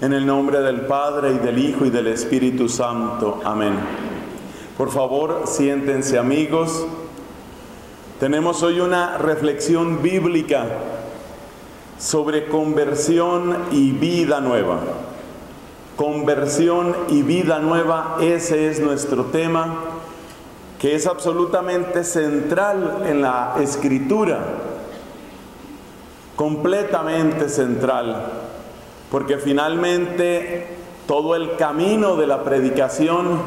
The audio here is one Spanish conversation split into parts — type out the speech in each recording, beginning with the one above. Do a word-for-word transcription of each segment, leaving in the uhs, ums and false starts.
En el nombre del Padre, y del Hijo, y del Espíritu Santo. Amén. Por favor, siéntense, amigos. Tenemos hoy una reflexión bíblica sobre conversión y vida nueva. Conversión y vida nueva, ese es nuestro tema, que es absolutamente central en la Escritura. Completamente central. Porque finalmente todo el camino de la predicación,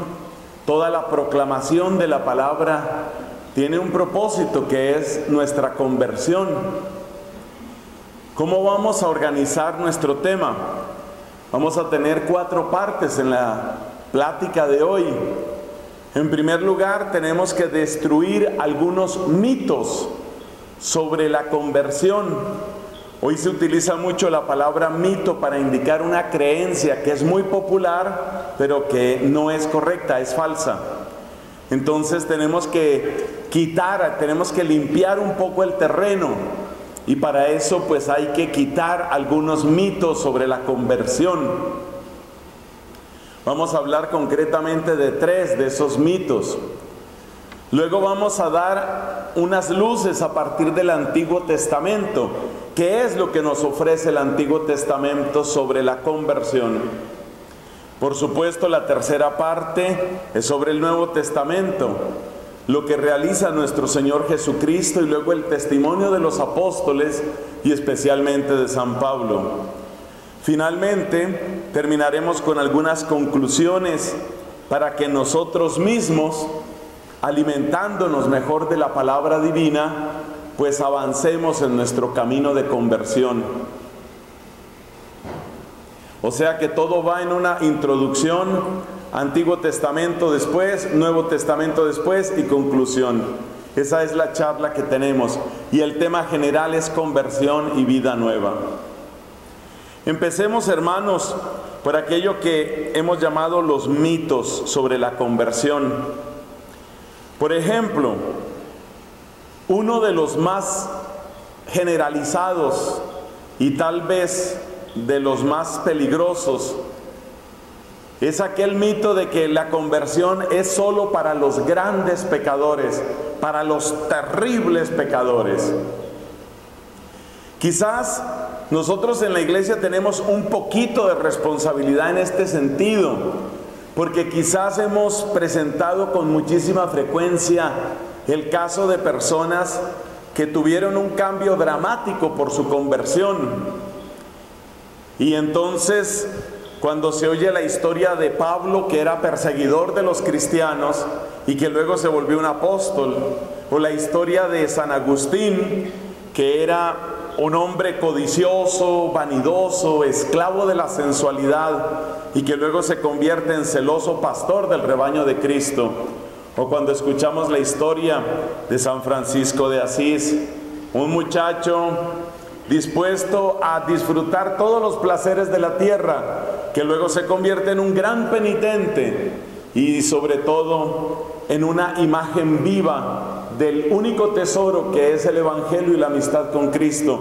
toda la proclamación de la palabra, tiene un propósito que es nuestra conversión. ¿Cómo vamos a organizar nuestro tema? Vamos a tener cuatro partes en la plática de hoy. En primer lugar, tenemos que destruir algunos mitos sobre la conversión. Hoy se utiliza mucho la palabra mito para indicar una creencia que es muy popular, pero que no es correcta, es falsa. Entonces tenemos que quitar, tenemos que limpiar un poco el terreno. Y para eso pues hay que quitar algunos mitos sobre la conversión. Vamos a hablar concretamente de tres de esos mitos. Luego vamos a dar unas luces a partir del Antiguo Testamento. ¿Qué es lo que nos ofrece el Antiguo Testamento sobre la conversión? Por supuesto, la tercera parte es sobre el Nuevo Testamento, lo que realiza nuestro Señor Jesucristo, y luego el testimonio de los apóstoles y especialmente de San Pablo. Finalmente, terminaremos con algunas conclusiones para que nosotros mismos, alimentándonos mejor de la palabra divina, pues avancemos en nuestro camino de conversión. O sea que todo va en una introducción, Antiguo Testamento después, Nuevo Testamento después y conclusión. Esa es la charla que tenemos, y el tema general es conversión y vida nueva. Empecemos, hermanos, por aquello que hemos llamado los mitos sobre la conversión. Por ejemplo, uno de los más generalizados y tal vez de los más peligrosos es aquel mito de que la conversión es solo para los grandes pecadores, para los terribles pecadores. Quizás nosotros en la iglesia tenemos un poquito de responsabilidad en este sentido, porque quizás hemos presentado con muchísima frecuencia el caso de personas que tuvieron un cambio dramático por su conversión. Y entonces, cuando se oye la historia de Pablo, que era perseguidor de los cristianos y que luego se volvió un apóstol, o la historia de San Agustín, que era un hombre codicioso, vanidoso, esclavo de la sensualidad, y que luego se convierte en celoso pastor del rebaño de Cristo. O cuando escuchamos la historia de San Francisco de Asís, un muchacho dispuesto a disfrutar todos los placeres de la tierra, que luego se convierte en un gran penitente y sobre todo en una imagen viva del único tesoro que es el Evangelio y la amistad con Cristo.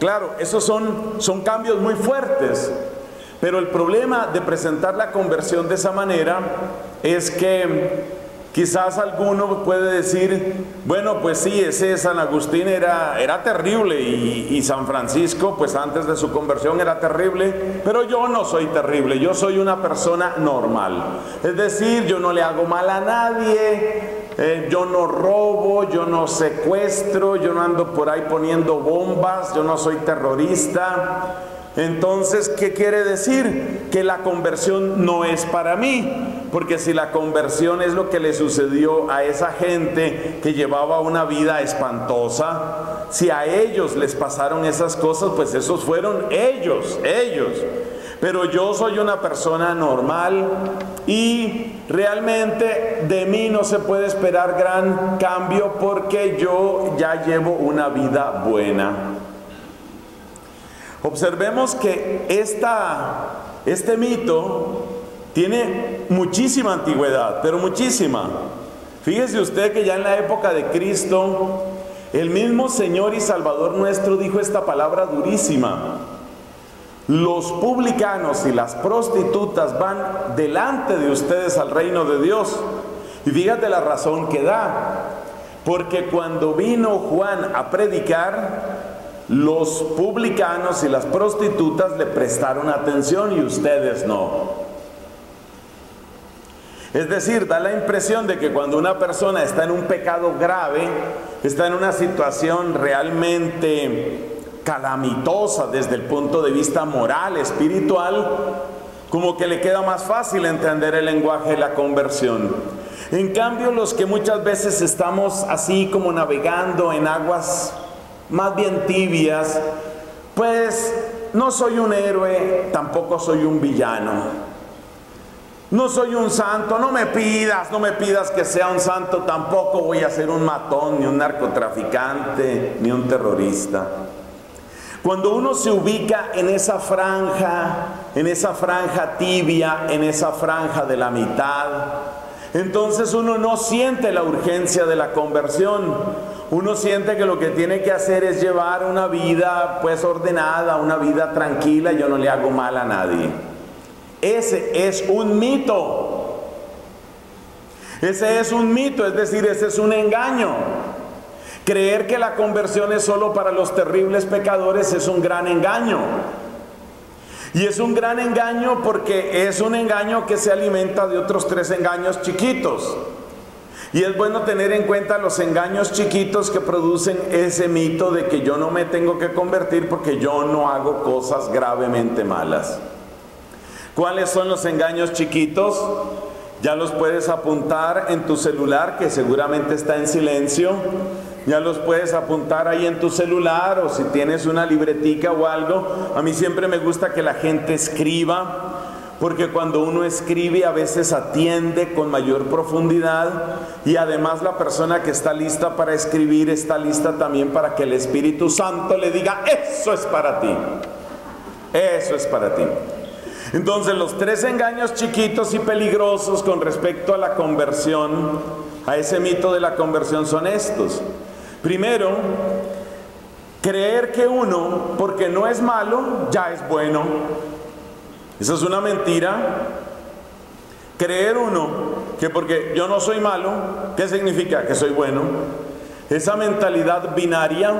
Claro, esos son, son cambios muy fuertes, pero el problema de presentar la conversión de esa manera es que quizás alguno puede decir, bueno, pues sí, ese San Agustín era, era terrible y, y San Francisco, pues antes de su conversión era terrible, pero yo no soy terrible, yo soy una persona normal. Es decir, yo no le hago mal a nadie, eh, yo no robo, yo no secuestro, yo no ando por ahí poniendo bombas, yo no soy terrorista. Entonces, ¿qué quiere decir? Que la conversión no es para mí, porque si la conversión es lo que le sucedió a esa gente que llevaba una vida espantosa, Si a ellos les pasaron esas cosas, pues esos fueron ellos, ellos. Pero yo soy una persona normal y realmente de mí no se puede esperar gran cambio porque yo ya llevo una vida buena. Observemos que esta, este mito tiene muchísima antigüedad, pero muchísima. Fíjese usted que ya en la época de Cristo, el mismo Señor y Salvador nuestro dijo esta palabra durísima: los publicanos y las prostitutas van delante de ustedes al reino de Dios. Y fíjate la razón que da, porque cuando vino Juan a predicar, los publicanos y las prostitutas le prestaron atención y ustedes no. Es decir, da la impresión de que cuando una persona está en un pecado grave, está en una situación realmente calamitosa desde el punto de vista moral, espiritual, como que le queda más fácil entender el lenguaje de la conversión. En cambio, los que muchas veces estamos así como navegando en aguas más bien tibias, pues no soy un héroe, tampoco soy un villano. No soy un santo, no me pidas, no me pidas que sea un santo, tampoco voy a ser un matón, ni un narcotraficante, ni un terrorista. Cuando uno se ubica en esa franja, en esa franja tibia, en esa franja de la mitad, entonces uno no siente la urgencia de la conversión. Uno siente que lo que tiene que hacer es llevar una vida pues ordenada, una vida tranquila, yo no le hago mal a nadie. Ese es un mito, ese es un mito, es decir, ese es un engaño. Creer que la conversión es solo para los terribles pecadores es un gran engaño. Y es un gran engaño porque es un engaño que se alimenta de otros tres engaños chiquitos. Y es bueno tener en cuenta los engaños chiquitos que producen ese mito de que yo no me tengo que convertir porque yo no hago cosas gravemente malas. ¿Cuáles son los engaños chiquitos? Ya los puedes apuntar en tu celular, que seguramente está en silencio. Ya los puedes apuntar ahí en tu celular, o si tienes una libretica o algo. A mí siempre me gusta que la gente escriba, porque cuando uno escribe a veces atiende con mayor profundidad, y además la persona que está lista para escribir está lista también para que el Espíritu Santo le diga: eso es para ti, eso es para ti. Entonces, los tres engaños chiquitos y peligrosos con respecto a la conversión, a ese mito de la conversión, son estos. Primero, creer que uno, porque no es malo, ya es bueno. Eso es una mentira. Creer uno que porque yo no soy malo, ¿qué significa? Que soy bueno. Esa mentalidad binaria,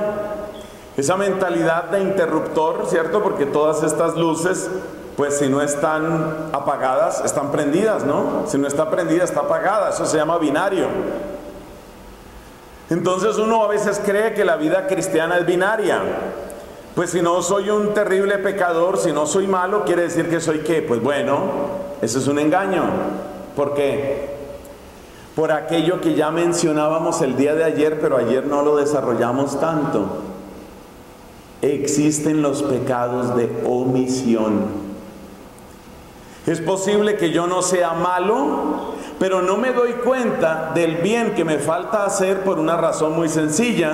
esa mentalidad de interruptor, ¿cierto? Porque todas estas luces, pues si no están apagadas, están prendidas, ¿no? Si no está prendida, está apagada. Eso se llama binario. Entonces uno a veces cree que la vida cristiana es binaria. Pues si no soy un terrible pecador, si no soy malo, ¿quiere decir que soy qué? Pues bueno, eso es un engaño. ¿Por qué? Por aquello que ya mencionábamos el día de ayer, pero ayer no lo desarrollamos tanto. Existen los pecados de omisión. Es posible que yo no sea malo, pero no me doy cuenta del bien que me falta hacer por una razón muy sencilla,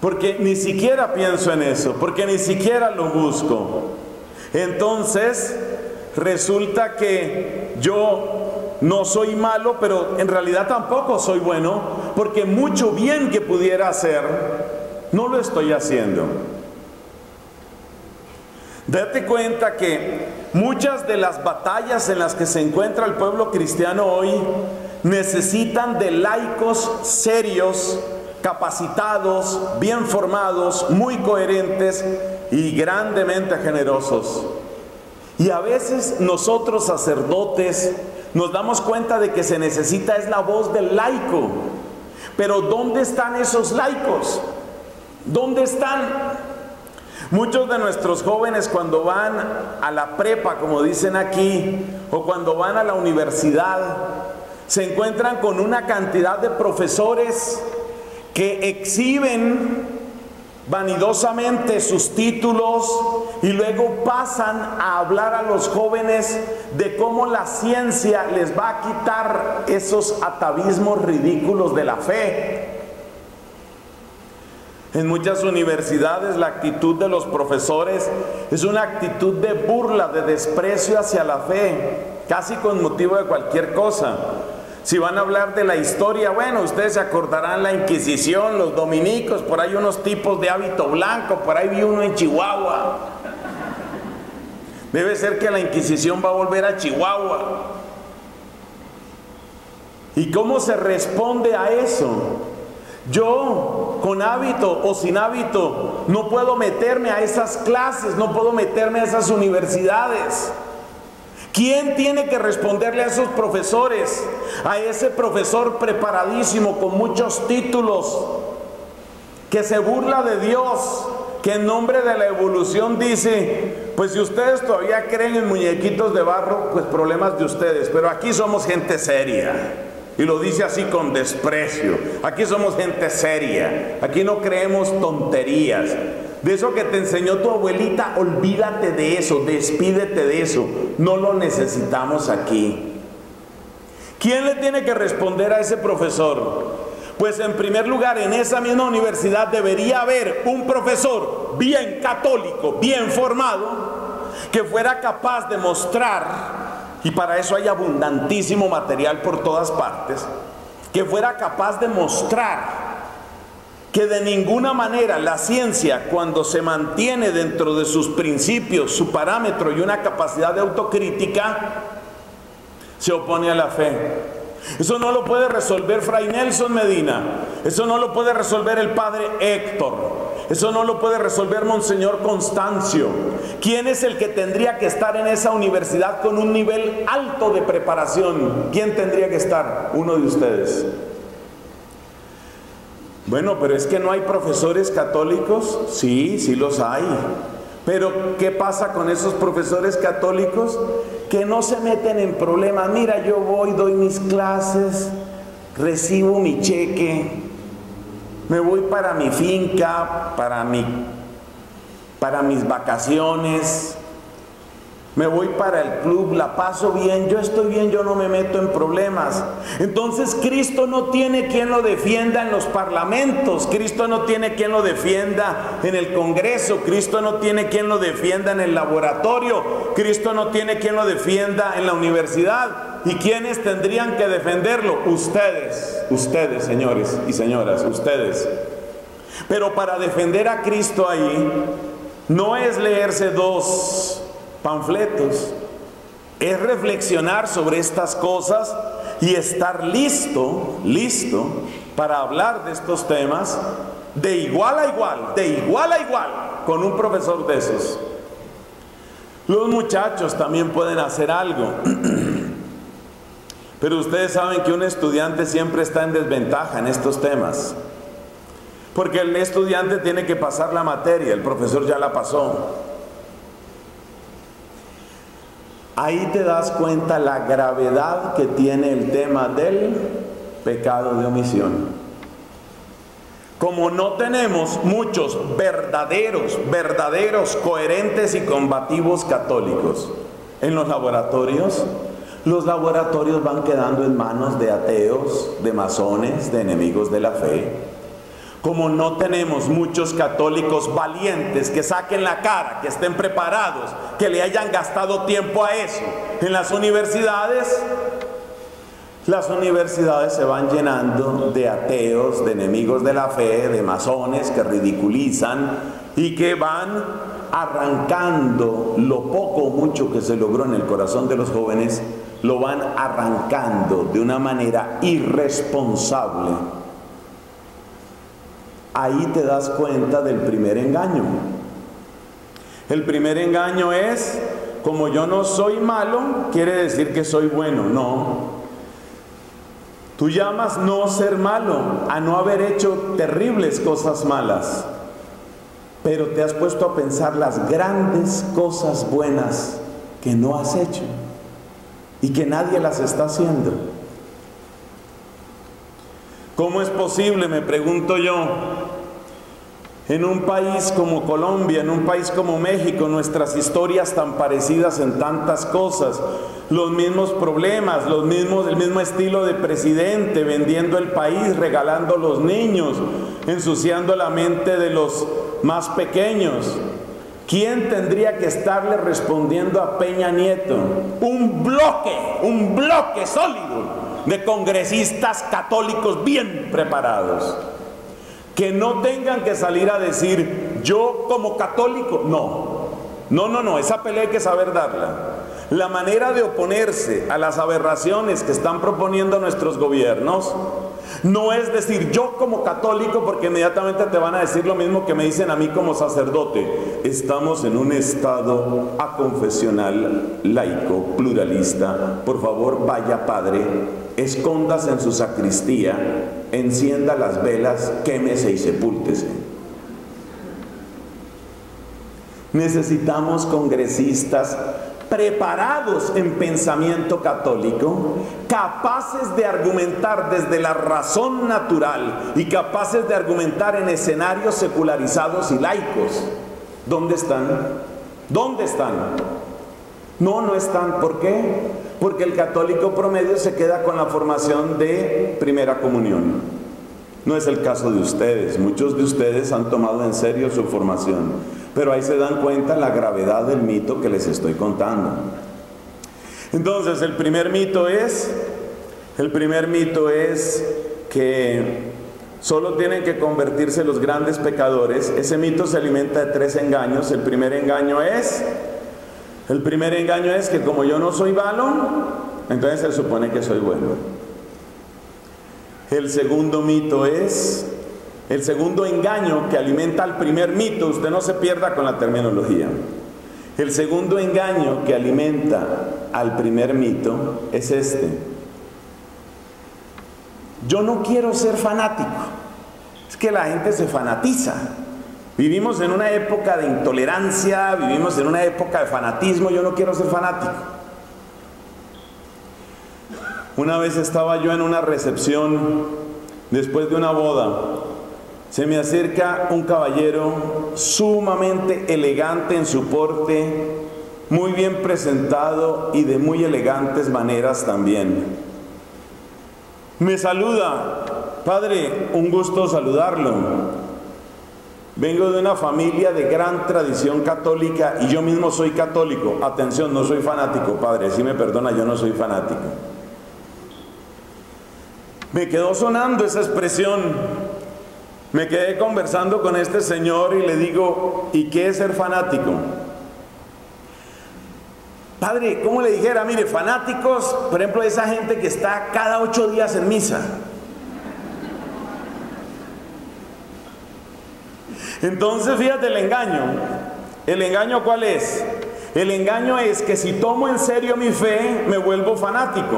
porque ni siquiera pienso en eso, porque ni siquiera lo busco. Entonces, resulta que yo no soy malo, pero en realidad tampoco soy bueno, porque mucho bien que pudiera hacer, no lo estoy haciendo. Date cuenta que muchas de las batallas en las que se encuentra el pueblo cristiano hoy necesitan de laicos serios, capacitados, bien formados, muy coherentes y grandemente generosos. Y a veces nosotros sacerdotes nos damos cuenta de que se necesita es la voz del laico. Pero ¿dónde están esos laicos? ¿Dónde están? Muchos de nuestros jóvenes cuando van a la prepa, como dicen aquí, o cuando van a la universidad, se encuentran con una cantidad de profesores que exhiben vanidosamente sus títulos y luego pasan a hablar a los jóvenes de cómo la ciencia les va a quitar esos atavismos ridículos de la fe. En muchas universidades la actitud de los profesores es una actitud de burla, de desprecio hacia la fe, casi con motivo de cualquier cosa. Si van a hablar de la historia, bueno, ustedes se acordarán la Inquisición, los dominicos, por ahí unos tipos de hábito blanco, por ahí vi uno en Chihuahua. Debe ser que la Inquisición va a volver a Chihuahua. ¿Y cómo se responde a eso? Yo, con hábito o sin hábito, no puedo meterme a esas clases, no puedo meterme a esas universidades. ¿Quién tiene que responderle a esos profesores? A ese profesor preparadísimo con muchos títulos, que se burla de Dios, que en nombre de la evolución dice, pues si ustedes todavía creen en muñequitos de barro, pues problemas de ustedes, pero aquí somos gente seria. Y lo dice así con desprecio. Aquí somos gente seria. Aquí no creemos tonterías. De eso que te enseñó tu abuelita, olvídate de eso, despídete de eso. No lo necesitamos aquí. ¿Quién le tiene que responder a ese profesor? Pues en primer lugar, en esa misma universidad debería haber un profesor bien católico, bien formado, que fuera capaz de mostrar, y para eso hay abundantísimo material por todas partes, que fuera capaz de mostrar que de ninguna manera la ciencia, cuando se mantiene dentro de sus principios, su parámetro y una capacidad de autocrítica, se opone a la fe. Eso no lo puede resolver Fray Nelson Medina, eso no lo puede resolver el Padre Héctor, eso no lo puede resolver Monseñor Constancio. ¿Quién es el que tendría que estar en esa universidad con un nivel alto de preparación? ¿Quién tendría que estar? Uno de ustedes. Bueno, pero es que no hay profesores católicos. Sí, sí los hay. Pero ¿qué pasa con esos profesores católicos que no se meten en problemas? Mira, yo voy, doy mis clases, recibo mi cheque, me voy para mi finca, para, mi, para mis vacaciones, me voy para el club, la paso bien, yo estoy bien, yo no me meto en problemas. Entonces Cristo no tiene quien lo defienda en los parlamentos, Cristo no tiene quien lo defienda en el Congreso, Cristo no tiene quien lo defienda en el laboratorio, Cristo no tiene quien lo defienda en la universidad. ¿Y quiénes tendrían que defenderlo? Ustedes, ustedes, señores y señoras, ustedes. Pero para defender a Cristo ahí, no es leerse dos panfletos, es reflexionar sobre estas cosas y estar listo, listo, para hablar de estos temas de igual a igual, de igual a igual, con un profesor de esos. Los muchachos también pueden hacer algo. Pero ustedes saben que un estudiante siempre está en desventaja en estos temas. Porque el estudiante tiene que pasar la materia, el profesor ya la pasó. Ahí te das cuenta la gravedad que tiene el tema del pecado de omisión. Como no tenemos muchos verdaderos, verdaderos, coherentes y combativos católicos en los laboratorios, los laboratorios van quedando en manos de ateos, de masones, de enemigos de la fe. Como no tenemos muchos católicos valientes que saquen la cara, que estén preparados, que le hayan gastado tiempo a eso, en las universidades, las universidades se van llenando de ateos, de enemigos de la fe, de masones que ridiculizan y que van arrancando lo poco o mucho que se logró en el corazón de los jóvenes. Lo van arrancando de una manera irresponsable. Ahí te das cuenta del primer engaño. El primer engaño es, como yo no soy malo, quiere decir que soy bueno. No. Tú llamas no ser malo a no haber hecho terribles cosas malas. Pero te has puesto a pensar las grandes cosas buenas que no has hecho. Y que nadie las está haciendo. ¿Cómo es posible, me pregunto yo, En un país como Colombia, en un país como México, nuestras historias tan parecidas en tantas cosas, los mismos problemas, los mismos, el mismo estilo de presidente, vendiendo el país, regalando a los niños, ensuciando la mente de los más pequeños. ¿Quién tendría que estarle respondiendo a Peña Nieto? Un bloque, un bloque sólido de congresistas católicos bien preparados, que no tengan que salir a decir yo como católico, no, no, no, no, esa pelea hay que saber darla. La manera de oponerse a las aberraciones que están proponiendo nuestros gobiernos no es decir yo como católico, porque inmediatamente te van a decir lo mismo que me dicen a mí como sacerdote. Estamos en un estado aconfesional, laico, pluralista. Por favor, vaya padre, escóndase en su sacristía, encienda las velas, quémese y sepúltese. Necesitamos congresistas preparados en pensamiento católico, capaces de argumentar desde la razón natural y capaces de argumentar en escenarios secularizados y laicos. ¿Dónde están? ¿Dónde están? No, no están. ¿Por qué? Porque el católico promedio se queda con la formación de primera comunión. No es el caso de ustedes. Muchos de ustedes han tomado en serio su formación. Pero ahí se dan cuenta la gravedad del mito que les estoy contando. Entonces, el primer mito es, el primer mito es que solo tienen que convertirse los grandes pecadores. Ese mito se alimenta de tres engaños. El primer engaño es, el primer engaño es que como yo no soy malo, entonces se supone que soy bueno. El segundo mito es... El segundo engaño que alimenta al primer mito, usted no se pierda con la terminología. El segundo engaño que alimenta al primer mito es este. Yo no quiero ser fanático. Es que la gente se fanatiza. Vivimos en una época de intolerancia, vivimos en una época de fanatismo, yo no quiero ser fanático. Una vez estaba yo en una recepción después de una boda. Se me acerca un caballero sumamente elegante en su porte, muy bien presentado y de muy elegantes maneras también. Me saluda, padre, un gusto saludarlo. Vengo de una familia de gran tradición católica y yo mismo soy católico. Atención, no soy fanático, padre, si me perdona, yo no soy fanático. Me quedó sonando esa expresión. Me quedé conversando con este señor y le digo, ¿y qué es ser fanático? Padre, ¿cómo le dijera? Mire, fanáticos, por ejemplo, esa gente que está cada ocho días en misa. Entonces, fíjate el engaño. ¿El engaño cuál es? El engaño es que si tomo en serio mi fe, me vuelvo fanático.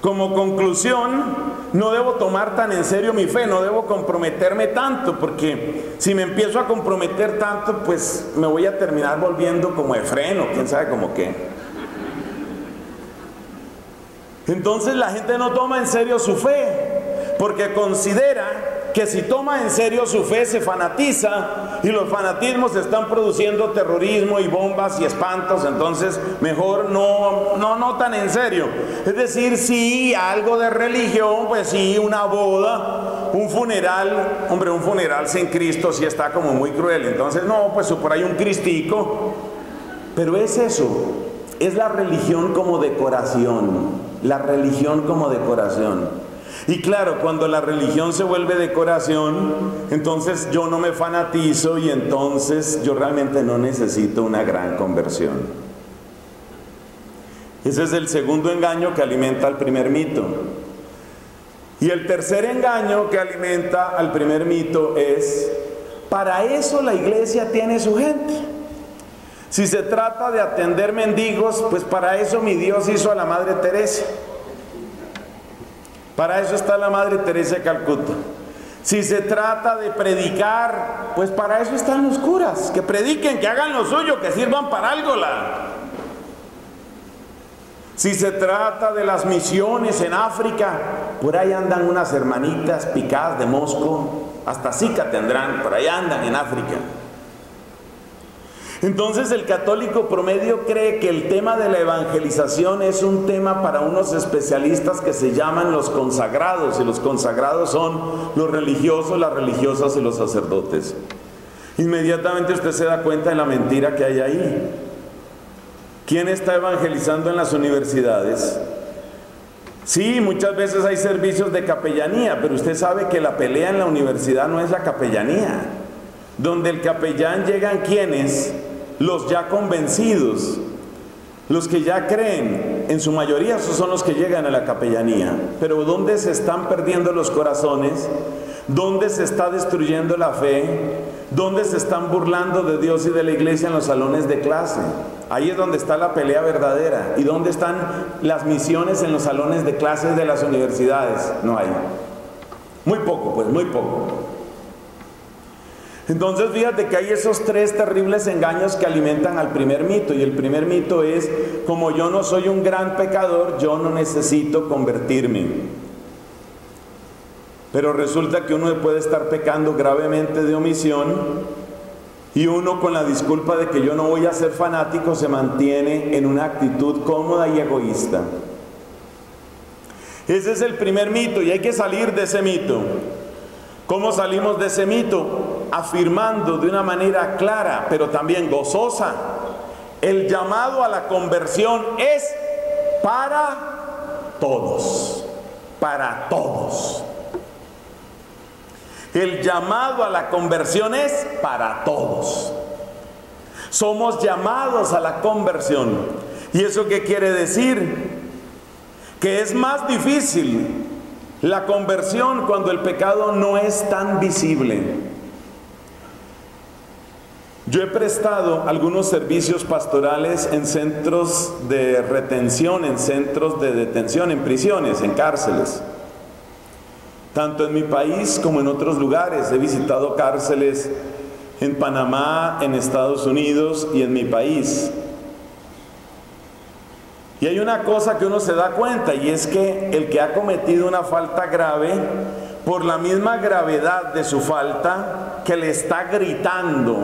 Como conclusión, no debo tomar tan en serio mi fe, no debo comprometerme tanto, porque si me empiezo a comprometer tanto, pues me voy a terminar volviendo como Efrén o quién sabe como qué. Entonces la gente no toma en serio su fe, porque considera que si toma en serio su fe se fanatiza, y los fanatismos están produciendo terrorismo y bombas y espantos. Entonces mejor no, no, no tan en serio. Es decir, sí, algo de religión, pues sí, una boda, un funeral. Hombre, un funeral sin Cristo sí está como muy cruel. Entonces no, pues por ahí un cristico. Pero es eso, es la religión como decoración, la religión como decoración. Y claro, cuando la religión se vuelve decoración, entonces yo no me fanatizo y entonces yo realmente no necesito una gran conversión. Ese es el segundo engaño que alimenta al primer mito. Y el tercer engaño que alimenta al primer mito es, para eso la iglesia tiene su gente. Si se trata de atender mendigos, pues para eso mi Dios hizo a la Madre Teresa. Para eso está la Madre Teresa de Calcuta. Si se trata de predicar, pues para eso están los curas, que prediquen, que hagan lo suyo, que sirvan para algo. La... Si se trata de las misiones en África, por ahí andan unas hermanitas picadas de mosco hasta Zika tendrán, por ahí andan en África. Entonces el católico promedio cree que el tema de la evangelización es un tema para unos especialistas que se llaman los consagrados, y los consagrados son los religiosos, las religiosas y los sacerdotes. Inmediatamente usted se da cuenta de la mentira que hay ahí. ¿Quién está evangelizando en las universidades? Sí, muchas veces hay servicios de capellanía, pero usted sabe que la pelea en la universidad no es la capellanía. Donde el capellán llegan quienes, los ya convencidos, los que ya creen, en su mayoría esos son los que llegan a la capellanía. Pero ¿dónde se están perdiendo los corazones? ¿Dónde se está destruyendo la fe? ¿Dónde se están burlando de Dios y de la iglesia en los salones de clase? Ahí es donde está la pelea verdadera. ¿Y dónde están las misiones en los salones de clases de las universidades? No hay. Muy poco, pues, muy poco. Entonces fíjate que hay esos tres terribles engaños que alimentan al primer mito, y el primer mito es: como yo no soy un gran pecador, yo no necesito convertirme. Pero resulta que uno puede estar pecando gravemente de omisión, y uno, con la disculpa de que yo no voy a ser fanático, se mantiene en una actitud cómoda y egoísta. Ese es el primer mito, y hay que salir de ese mito. ¿Cómo salimos de ese mito? Afirmando de una manera clara, pero también gozosa, el llamado a la conversión es para todos, para todos. El llamado a la conversión es para todos. Somos llamados a la conversión. ¿Y eso qué quiere decir? Que es más difícil la conversión cuando el pecado no es tan visible. Yo he prestado algunos servicios pastorales en centros de retención, en centros de detención, en prisiones, en cárceles. Tanto en mi país como en otros lugares. He visitado cárceles en Panamá, en Estados Unidos y en mi país. Y hay una cosa que uno se da cuenta, y es que el que ha cometido una falta grave, por la misma gravedad de su falta que le está gritando,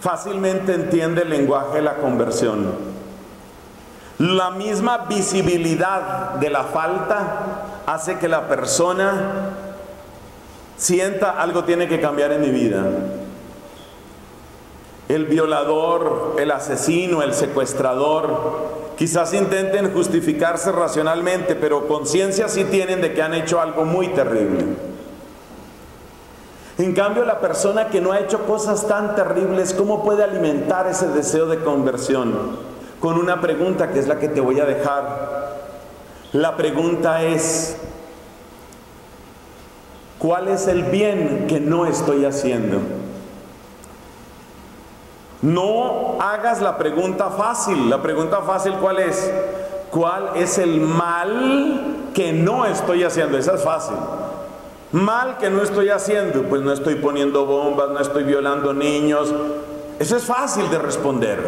fácilmente entiende el lenguaje de la conversión. La misma visibilidad de la falta hace que la persona sienta: algo tiene que cambiar en mi vida. El violador, el asesino, el secuestrador, quizás intenten justificarse racionalmente, pero conciencia sí tienen de que han hecho algo muy terrible. En cambio, la persona que no ha hecho cosas tan terribles, ¿cómo puede alimentar ese deseo de conversión? Con una pregunta, que es la que te voy a dejar. La pregunta es: ¿cuál es el bien que no estoy haciendo? No hagas la pregunta fácil. La pregunta fácil, ¿cuál es? ¿Cuál es el mal que no estoy haciendo? Esa es fácil. Mal que no estoy haciendo, pues no estoy poniendo bombas, no estoy violando niños. Eso es fácil de responder.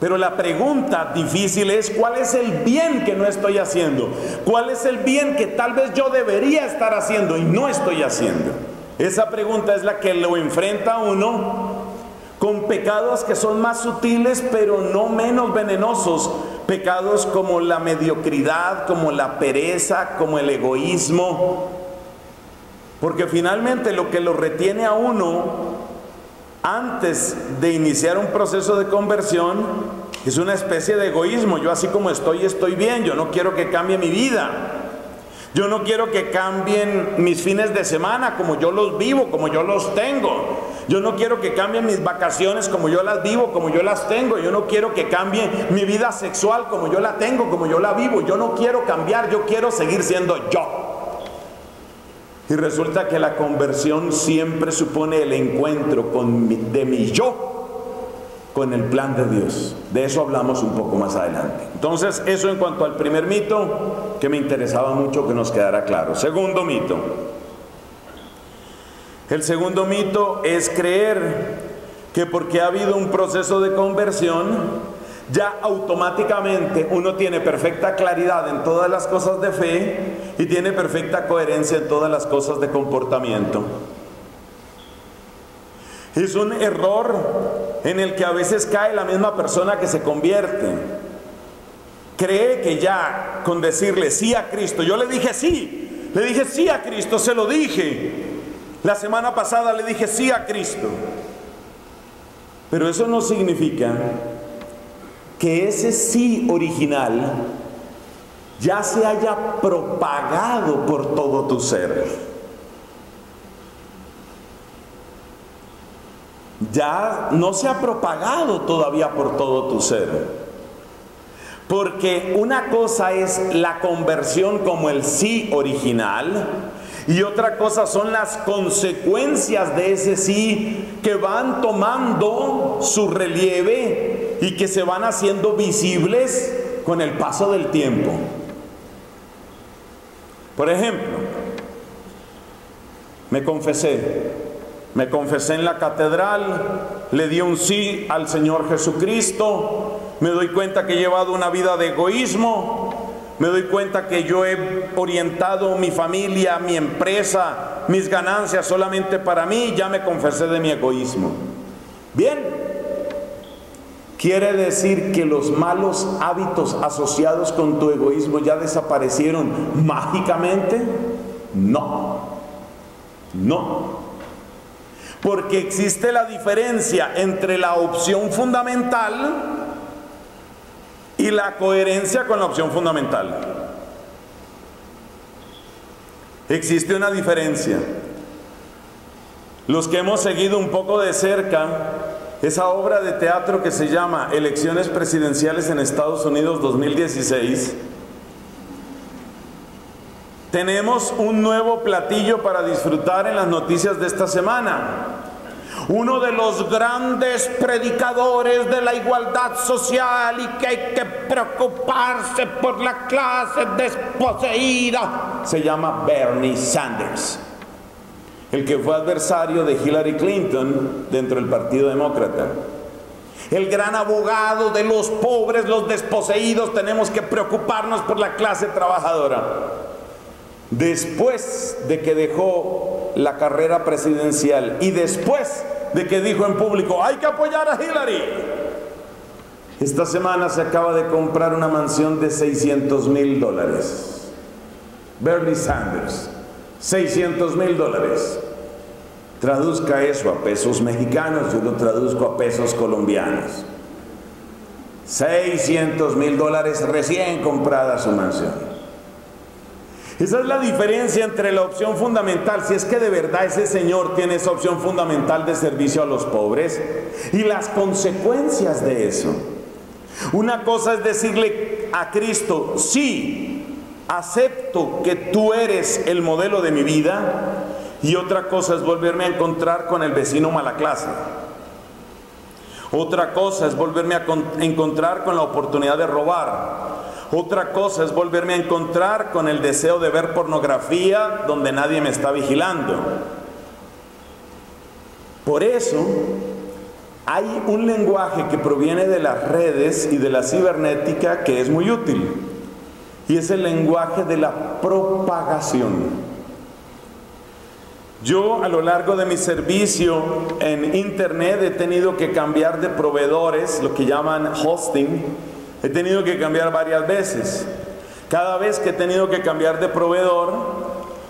Pero la pregunta difícil es: ¿cuál es el bien que no estoy haciendo? ¿Cuál es el bien que tal vez yo debería estar haciendo y no estoy haciendo? Esa pregunta es la que lo enfrenta uno con pecados que son más sutiles, pero no menos venenosos. Pecados como la mediocridad, como la pereza, como el egoísmo. Porque finalmente lo que lo retiene a uno antes de iniciar un proceso de conversión es una especie de egoísmo. Yo así como estoy, estoy bien. Yo no quiero que cambie mi vida. Yo no quiero que cambien mis fines de semana como yo los vivo, como yo los tengo. Yo no quiero que cambien mis vacaciones como yo las vivo, como yo las tengo. Yo no quiero que cambie mi vida sexual como yo la tengo, como yo la vivo. Yo no quiero cambiar, yo quiero seguir siendo yo. Y resulta que la conversión siempre supone el encuentro con mi, de mi yo con el plan de Dios. De eso hablamos un poco más adelante. Entonces, eso en cuanto al primer mito, que me interesaba mucho que nos quedara claro. Segundo mito. El segundo mito es creer que porque ha habido un proceso de conversión, ya automáticamente uno tiene perfecta claridad en todas las cosas de fe y tiene perfecta coherencia en todas las cosas de comportamiento. Es un error en el que a veces cae la misma persona que se convierte. Cree que ya con decirle sí a Cristo, yo le dije sí, le dije sí a Cristo, se lo dije. La semana pasada le dije sí a Cristo. Pero eso no significa que ese sí original ya se haya propagado por todo tu ser. Ya no se ha propagado todavía por todo tu ser. Porque una cosa es la conversión como el sí original, y otra cosa son las consecuencias de ese sí que van tomando su relieve y que se van haciendo visibles con el paso del tiempo. Por ejemplo, me confesé, me confesé en la catedral, le di un sí al Señor Jesucristo, me doy cuenta que he llevado una vida de egoísmo. Me doy cuenta que yo he orientado mi familia, mi empresa, mis ganancias solamente para mí. Ya me confesé de mi egoísmo. Bien. Quiere decir que los malos hábitos asociados con tu egoísmo ya desaparecieron mágicamente. No. No. Porque existe la diferencia entre la opción fundamental y la coherencia con la opción fundamental. Existe una diferencia. Los que hemos seguido un poco de cerca esa obra de teatro que se llama Elecciones Presidenciales en Estados Unidos dos mil dieciséis, tenemos un nuevo platillo para disfrutar en las noticias de esta semana. Uno de los grandes predicadores de la igualdad social y que hay que preocuparse por la clase desposeída se llama Bernie Sanders, el que fue adversario de Hillary Clinton dentro del Partido Demócrata. El gran abogado de los pobres, los desposeídos, tenemos que preocuparnos por la clase trabajadora. Después de que dejó la carrera presidencial y después de que dijo en público, hay que apoyar a Hillary. Esta semana se acaba de comprar una mansión de seiscientos mil dólares. Bernie Sanders, seiscientos mil dólares. Traduzca eso a pesos mexicanos, yo lo traduzco a pesos colombianos. seiscientos mil dólares recién comprada su mansión. Esa es la diferencia entre la opción fundamental, si es que de verdad ese señor tiene esa opción fundamental de servicio a los pobres, y las consecuencias de eso. Una cosa es decirle a Cristo, sí, acepto que tú eres el modelo de mi vida, y otra cosa es volverme a encontrar con el vecino mala clase. Otra cosa es volverme a encontrar con la oportunidad de robar. Otra cosa es volverme a encontrar con el deseo de ver pornografía donde nadie me está vigilando. Por eso, hay un lenguaje que proviene de las redes y de la cibernética que es muy útil. Y es el lenguaje de la propagación. Yo a lo largo de mi servicio en internet he tenido que cambiar de proveedores, lo que llaman hosting. He tenido que cambiar varias veces. Cada vez que he tenido que cambiar de proveedor,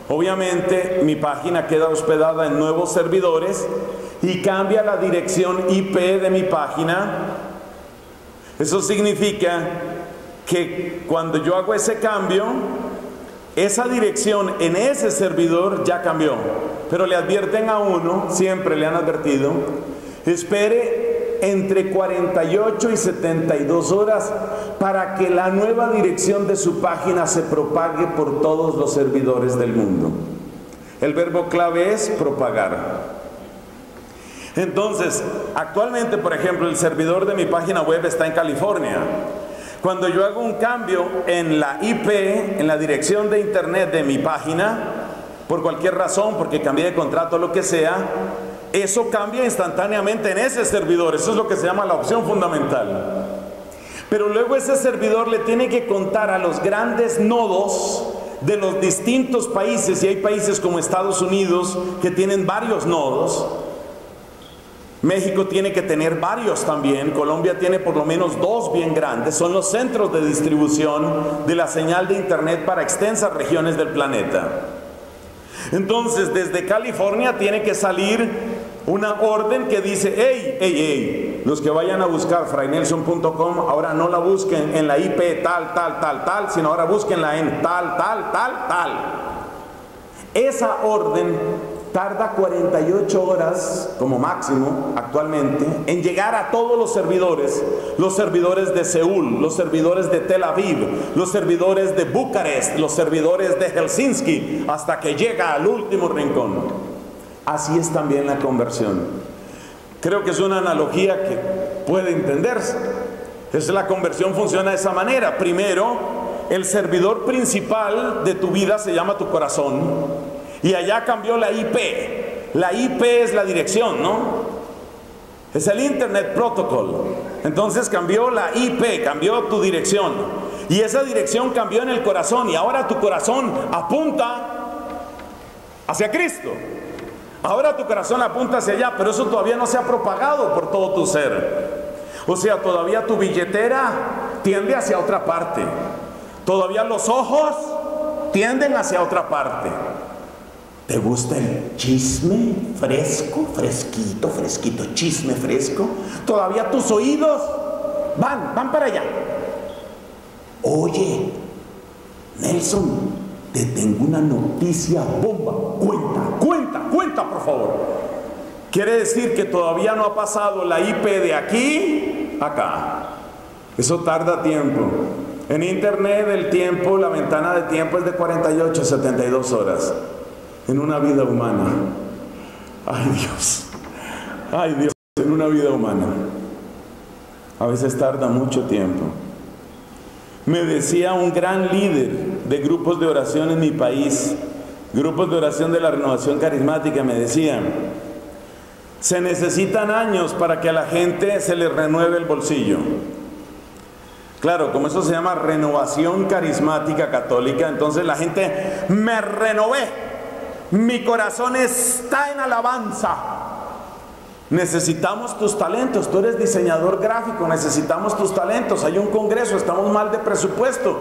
obviamente mi página queda hospedada en nuevos servidores y cambia la dirección I P de mi página. Eso significa que cuando yo hago ese cambio, esa dirección en ese servidor ya cambió. Pero le advierten a uno, siempre le han advertido, espere entre cuarenta y ocho y setenta y dos horas para que la nueva dirección de su página se propague por todos los servidores del mundo. El verbo clave es propagar. Entonces, actualmente, por ejemplo, el servidor de mi página web está en California. Cuando yo hago un cambio en la I P, en la dirección de internet de mi página, por cualquier razón, porque cambié de contrato o lo que sea, eso cambia instantáneamente en ese servidor. Eso es lo que se llama la opción fundamental. Pero luego ese servidor le tiene que contar a los grandes nodos de los distintos países, y hay países como Estados Unidos que tienen varios nodos, México tiene que tener varios también, Colombia tiene por lo menos dos bien grandes, son los centros de distribución de la señal de internet para extensas regiones del planeta. Entonces desde California tiene que salir una orden que dice, hey, hey, hey, los que vayan a buscar fray nelson punto com ahora no la busquen en la I P tal, tal, tal, tal, sino ahora búsquenla en tal, tal, tal, tal. Esa orden tarda cuarenta y ocho horas como máximo actualmente en llegar a todos los servidores, los servidores de Seúl, los servidores de Tel Aviv, los servidores de Bucarest, los servidores de Helsinki, hasta que llega al último rincón. Así es también la conversión. Creo que es una analogía que puede entenderse. Entonces, la conversión funciona de esa manera. Primero, el servidor principal de tu vida se llama tu corazón. Y allá cambió la I P. La I P es la dirección, ¿no? Es el Internet Protocol. Entonces cambió la I P, cambió tu dirección. Y esa dirección cambió en el corazón. Y ahora tu corazón apunta hacia Cristo. Ahora tu corazón apunta hacia allá, pero eso todavía no se ha propagado por todo tu ser. O sea, todavía tu billetera tiende hacia otra parte. Todavía los ojos tienden hacia otra parte. ¿Te gusta el chisme fresco, fresquito, fresquito, chisme fresco? Todavía tus oídos van, van para allá. Oye, Nelson, te tengo una noticia bomba. Cuenta, cuenta, cuenta, por favor. Quiere decir que todavía no ha pasado la I P de aquí a acá. Eso tarda tiempo. En internet el tiempo, la ventana de tiempo es de cuarenta y ocho a setenta y dos horas. En una vida humana. Ay Dios, ay Dios, en una vida humana. A veces tarda mucho tiempo. Me decía un gran líder de grupos de oración en mi país, grupos de oración de la Renovación Carismática, me decían, se necesitan años para que a la gente se le renueve el bolsillo. Claro, como eso se llama Renovación Carismática Católica, entonces la gente, me renové. Mi corazón está en alabanza. Necesitamos tus talentos. Tú eres diseñador gráfico, necesitamos tus talentos. Hay un congreso, estamos mal de presupuesto.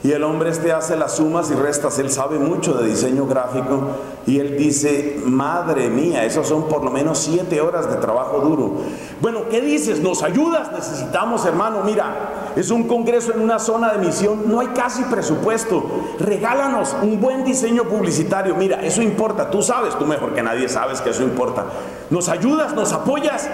Y el hombre este hace las sumas y restas. Él sabe mucho de diseño gráfico. Y él dice, madre mía, esos son por lo menos siete horas de trabajo duro. Bueno, ¿qué dices? ¿Nos ayudas? Necesitamos, hermano, mira, es un congreso en una zona de misión. No hay casi presupuesto. Regálanos un buen diseño publicitario. Mira, eso importa. Tú sabes, tú mejor que nadie sabes que eso importa. ¿Nos ayudas? ¿Nos apoyas?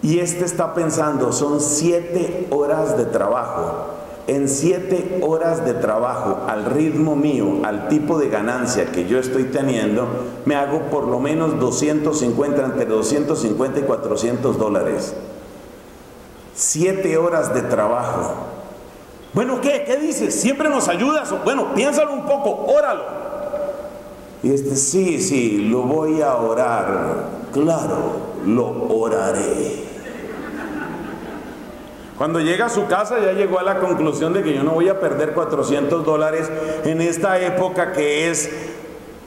Y este está pensando, son siete horas de trabajo. En siete horas de trabajo, al ritmo mío, al tipo de ganancia que yo estoy teniendo, me hago por lo menos doscientos cincuenta, entre doscientos cincuenta y cuatrocientos dólares. Siete horas de trabajo. Bueno, ¿qué? ¿Qué dices? ¿Siempre nos ayudas? Bueno, piénsalo un poco, óralo. Y este, sí, sí, lo voy a orar. Claro, lo oraré. Cuando llega a su casa ya llegó a la conclusión de que yo no voy a perder cuatrocientos dólares en esta época que es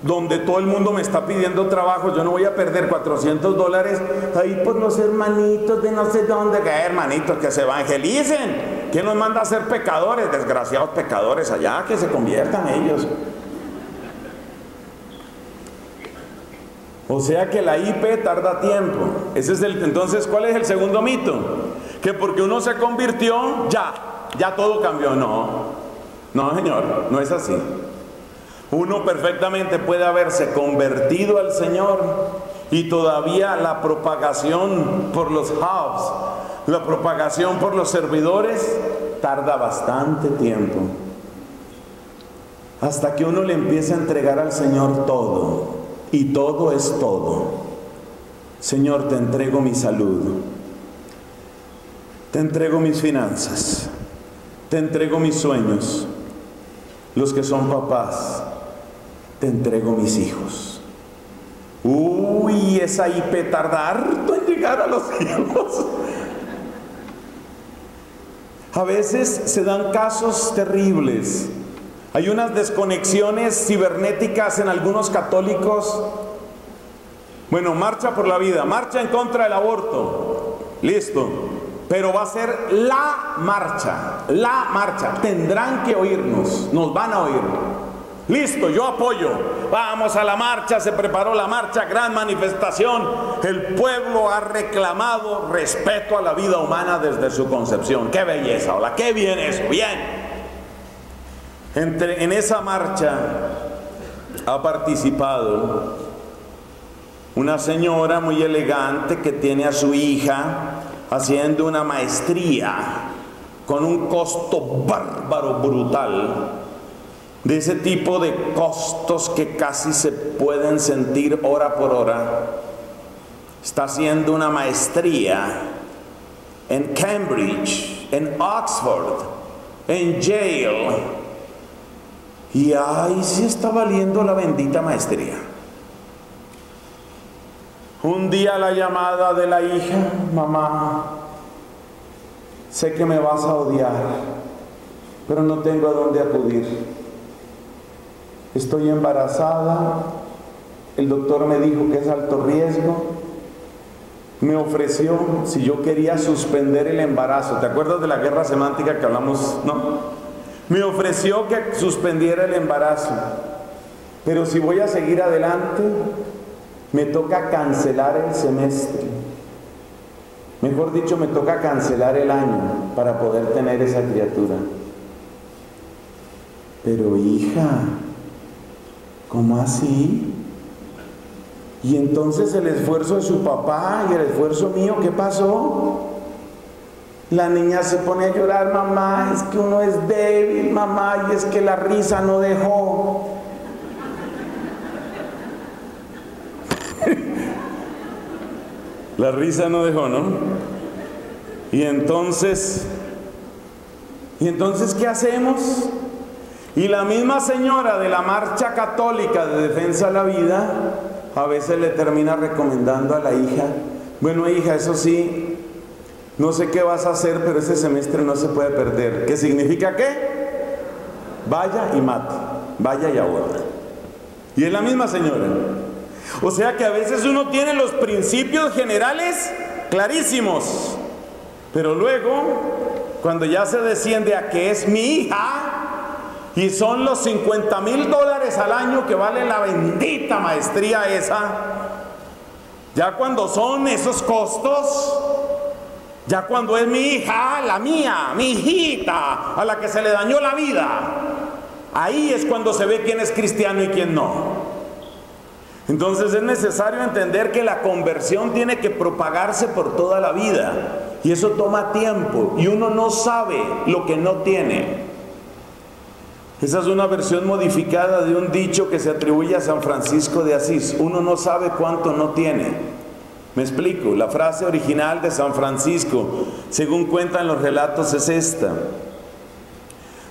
donde todo el mundo me está pidiendo trabajo. Yo no voy a perder cuatrocientos dólares ahí por los hermanitos de no sé dónde. Que hay hermanitos que se evangelicen. ¿Quién nos manda a ser pecadores? Desgraciados pecadores allá, que se conviertan ellos. O sea que la I P tarda tiempo. Ese es el, entonces, ¿cuál es el segundo mito? Que porque uno se convirtió, ya, ya todo cambió. No, no señor, no es así. Uno perfectamente puede haberse convertido al Señor y todavía la propagación por los hubs, la propagación por los servidores, tarda bastante tiempo. Hasta que uno le empieza a entregar al Señor todo, y todo es todo. Señor, te entrego mi salud. Te entrego mis finanzas, te entrego mis sueños, los que son papás, te entrego mis hijos. Uy, esa I P tarda harto en llegar a los hijos. A veces se dan casos terribles Hay unas desconexiones cibernéticas en algunos católicos. Bueno, marcha por la vida, marcha en contra del aborto, listo, pero va a ser la marcha, la marcha, tendrán que oírnos, nos van a oír, listo, yo apoyo, vamos a la marcha, se preparó la marcha, gran manifestación, el pueblo ha reclamado respeto a la vida humana desde su concepción, qué belleza, hola, qué bien eso, bien. Entre, en esa marcha ha participado una señora muy elegante que tiene a su hija haciendo una maestría con un costo bárbaro, brutal, de ese tipo de costos que casi se pueden sentir hora por hora. Está haciendo una maestría en Cambridge, en Oxford, en Yale. Y ahí sí está valiendo la bendita maestría. Un día la llamada de la hija: mamá, sé que me vas a odiar, pero no tengo a dónde acudir. Estoy embarazada, el doctor me dijo que es alto riesgo, me ofreció si yo quería suspender el embarazo. ¿Te acuerdas de la guerra semántica que hablamos, no? Me ofreció que suspendiera el embarazo, pero si voy a seguir adelante, me toca cancelar el semestre. Mejor dicho, me toca cancelar el año para poder tener esa criatura. Pero hija, ¿cómo así? Y entonces el esfuerzo de su papá y el esfuerzo mío, ¿qué pasó? La niña se pone a llorar: mamá, es que uno es débil, mamá, y es que la risa no dejó. La risa no dejó, ¿no? Y entonces, ¿y entonces qué hacemos? Y la misma señora de la marcha católica de defensa de la vida, a veces le termina recomendando a la hija: bueno, hija, eso sí, no sé qué vas a hacer, pero ese semestre no se puede perder. ¿Qué significa qué? Vaya y mate, vaya y aborte. Y es la misma señora. O sea que a veces uno tiene los principios generales clarísimos, pero luego, cuando ya se desciende a que es mi hija, y son los cincuenta mil dólares al año que vale la bendita maestría esa, ya cuando son esos costos, ya cuando es mi hija, la mía, mi hijita, a la que se le dañó la vida, ahí es cuando se ve quién es cristiano y quién no. Entonces es necesario entender que la conversión tiene que propagarse por toda la vida, y eso toma tiempo, y uno no sabe lo que no tiene. Esa es una versión modificada de un dicho que se atribuye a San Francisco de Asís: uno no sabe cuánto no tiene. Me explico, la frase original de San Francisco, según cuentan los relatos, es esta: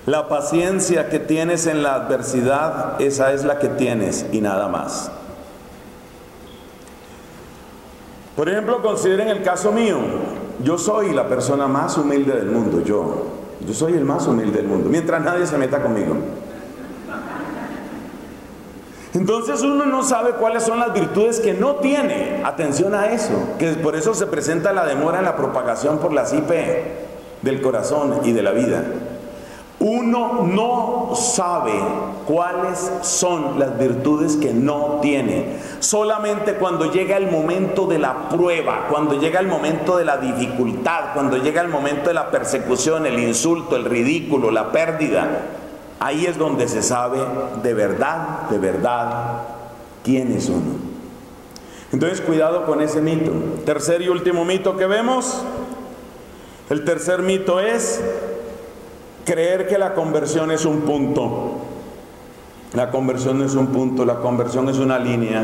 la paciencia que tienes en la adversidad, esa es la que tienes y nada más. Por ejemplo, consideren el caso mío. Yo soy la persona más humilde del mundo, yo. Yo soy el más humilde del mundo, mientras nadie se meta conmigo. Entonces uno no sabe cuáles son las virtudes que no tiene. Atención a eso, que por eso se presenta la demora en la propagación por las I P del corazón y de la vida. Uno no sabe cuáles son las virtudes que no tiene. Solamente cuando llega el momento de la prueba, cuando llega el momento de la dificultad, cuando llega el momento de la persecución, el insulto, el ridículo, la pérdida, ahí es donde se sabe de verdad, de verdad, quién es uno. Entonces, cuidado con ese mito. Tercer y último mito que vemos. El tercer mito es creer que la conversión es un punto. La conversión no es un punto, la conversión es una línea.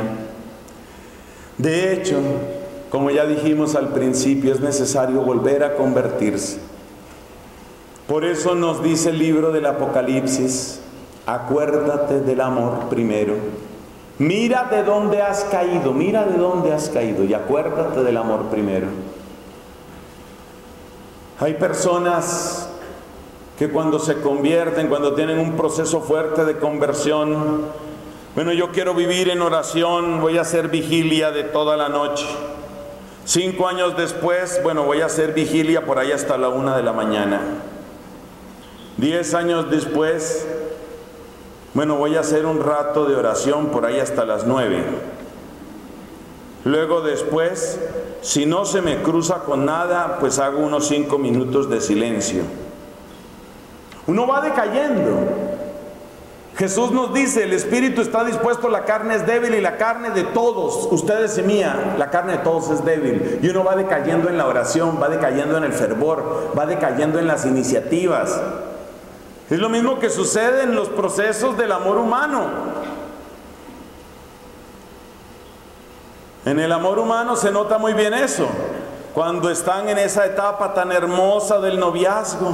De hecho, como ya dijimos al principio, es necesario volver a convertirse. Por eso nos dice el libro del Apocalipsis: acuérdate del amor primero. Mira de dónde has caído, mira de dónde has caído y acuérdate del amor primero. Hay personas que cuando se convierten, cuando tienen un proceso fuerte de conversión, bueno, yo quiero vivir en oración, voy a hacer vigilia de toda la noche. Cinco años después, bueno, voy a hacer vigilia por ahí hasta la una de la mañana. Diez años después, bueno, voy a hacer un rato de oración por ahí hasta las nueve. Luego después, si no se me cruza con nada, pues hago unos cinco minutos de silencio. Uno va decayendo. Jesús nos dice, el espíritu está dispuesto, la carne es débil, y la carne de todos, ustedes y mía, la carne de todos es débil. Y uno va decayendo en la oración, va decayendo en el fervor, va decayendo en las iniciativas. Es lo mismo que sucede en los procesos del amor humano. En el amor humano se nota muy bien eso, cuando están en esa etapa tan hermosa del noviazgo.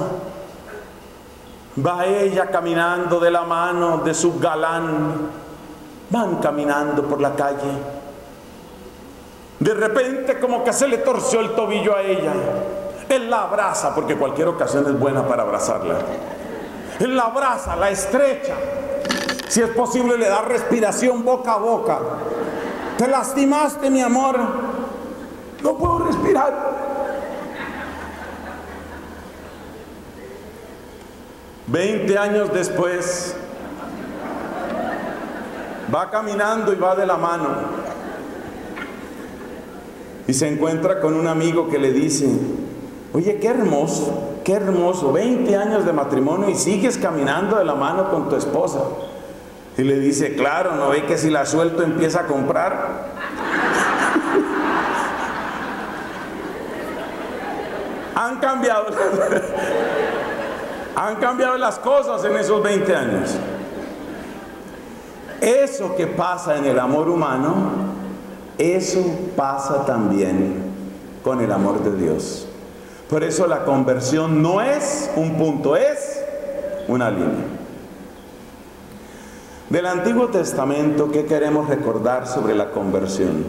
Va ella caminando de la mano de su galán, van caminando por la calle. De repente como que se le torció el tobillo a ella. Él la abraza, porque cualquier ocasión es buena para abrazarla. Él la abraza, la estrecha. Si es posible le da respiración boca a boca. Te lastimaste, mi amor. No puedo respirar. Veinte años después, va caminando y va de la mano. Y se encuentra con un amigo que le dice, oye, qué hermoso, qué hermoso, veinte años de matrimonio y sigues caminando de la mano con tu esposa. Y le dice, claro, ¿no ve que si la suelto empieza a comprar? Han cambiado... Han cambiado las cosas en esos veinte años. Eso que pasa en el amor humano, eso pasa también con el amor de Dios. Por eso la conversión no es un punto, es una línea. Del Antiguo Testamento, ¿qué queremos recordar sobre la conversión?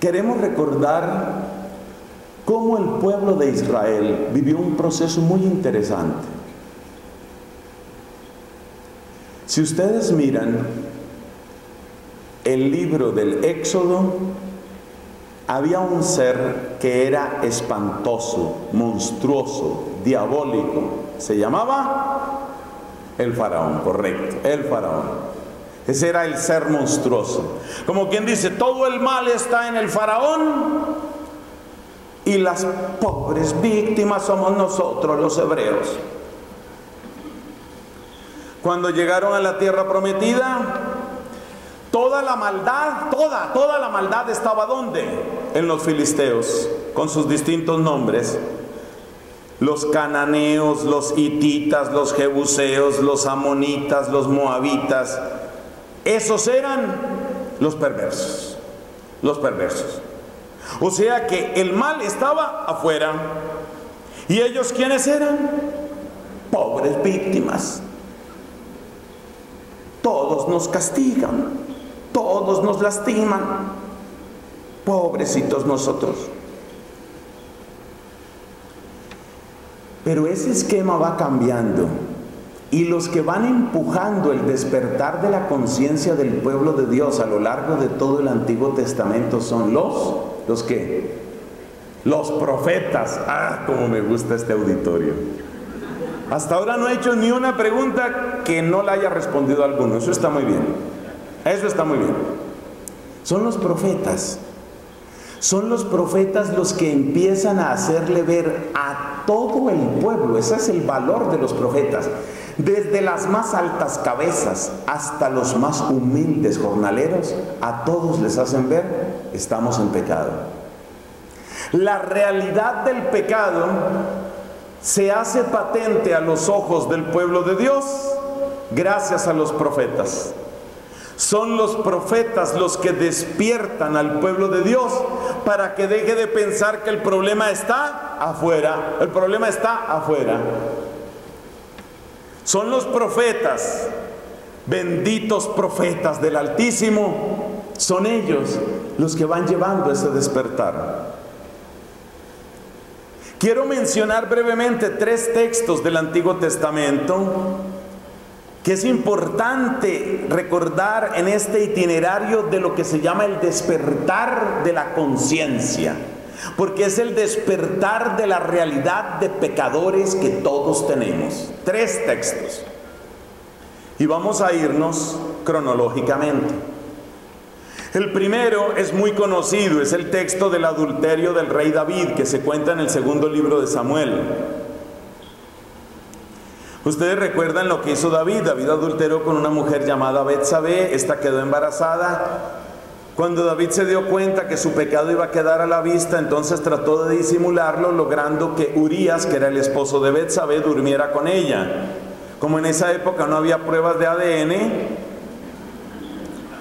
Queremos recordar cómo el pueblo de Israel vivió un proceso muy interesante. Si ustedes miran el libro del Éxodo, había un ser que era espantoso, monstruoso, diabólico. Se llamaba el faraón, correcto, el faraón. Ese era el ser monstruoso. Como quien dice, todo el mal está en el faraón, y las pobres víctimas somos nosotros los hebreos. Cuando llegaron a la tierra prometida, toda la maldad, toda, toda la maldad estaba ¿dónde? En los filisteos, con sus distintos nombres. Los cananeos, los hititas, los jebuseos, los amonitas, los moabitas. Esos eran los perversos, los perversos. O sea que el mal estaba afuera. ¿Y ellos quiénes eran? Pobres víctimas. Todos nos castigan, todos nos lastiman. Pobrecitos nosotros. Pero ese esquema va cambiando. Y los que van empujando el despertar de la conciencia del pueblo de Dios a lo largo de todo el Antiguo Testamento son los... ¿Los qué? Los profetas. ¡Ah, cómo me gusta este auditorio! Hasta ahora no he hecho ni una pregunta que no la haya respondido alguno. Eso está muy bien. Eso está muy bien. Son los profetas. Son los profetas los que empiezan a hacerle ver a todo el pueblo. Ese es el valor de los profetas. Desde las más altas cabezas hasta los más humildes jornaleros, a todos les hacen ver... estamos en pecado. La realidad del pecado se hace patente a los ojos del pueblo de Dios gracias a los profetas. Son los profetas los que despiertan al pueblo de Dios para que deje de pensar que el problema está afuera. El problema está afuera. Son los profetas, benditos profetas del Altísimo, son ellos los que van llevando ese despertar. Quiero mencionar brevemente tres textos del Antiguo Testamento que es importante recordar en este itinerario de lo que se llama el despertar de la conciencia, porque es el despertar de la realidad de pecadores que todos tenemos. Tres textos. Y vamos a irnos cronológicamente. El primero es muy conocido, es el texto del adulterio del rey David, que se cuenta en el segundo libro de Samuel. Ustedes recuerdan lo que hizo David. David adulteró con una mujer llamada Betsabé, esta quedó embarazada. Cuando David se dio cuenta que su pecado iba a quedar a la vista, entonces trató de disimularlo, logrando que Urías, que era el esposo de Betsabé, durmiera con ella. Como en esa época no había pruebas de A D N,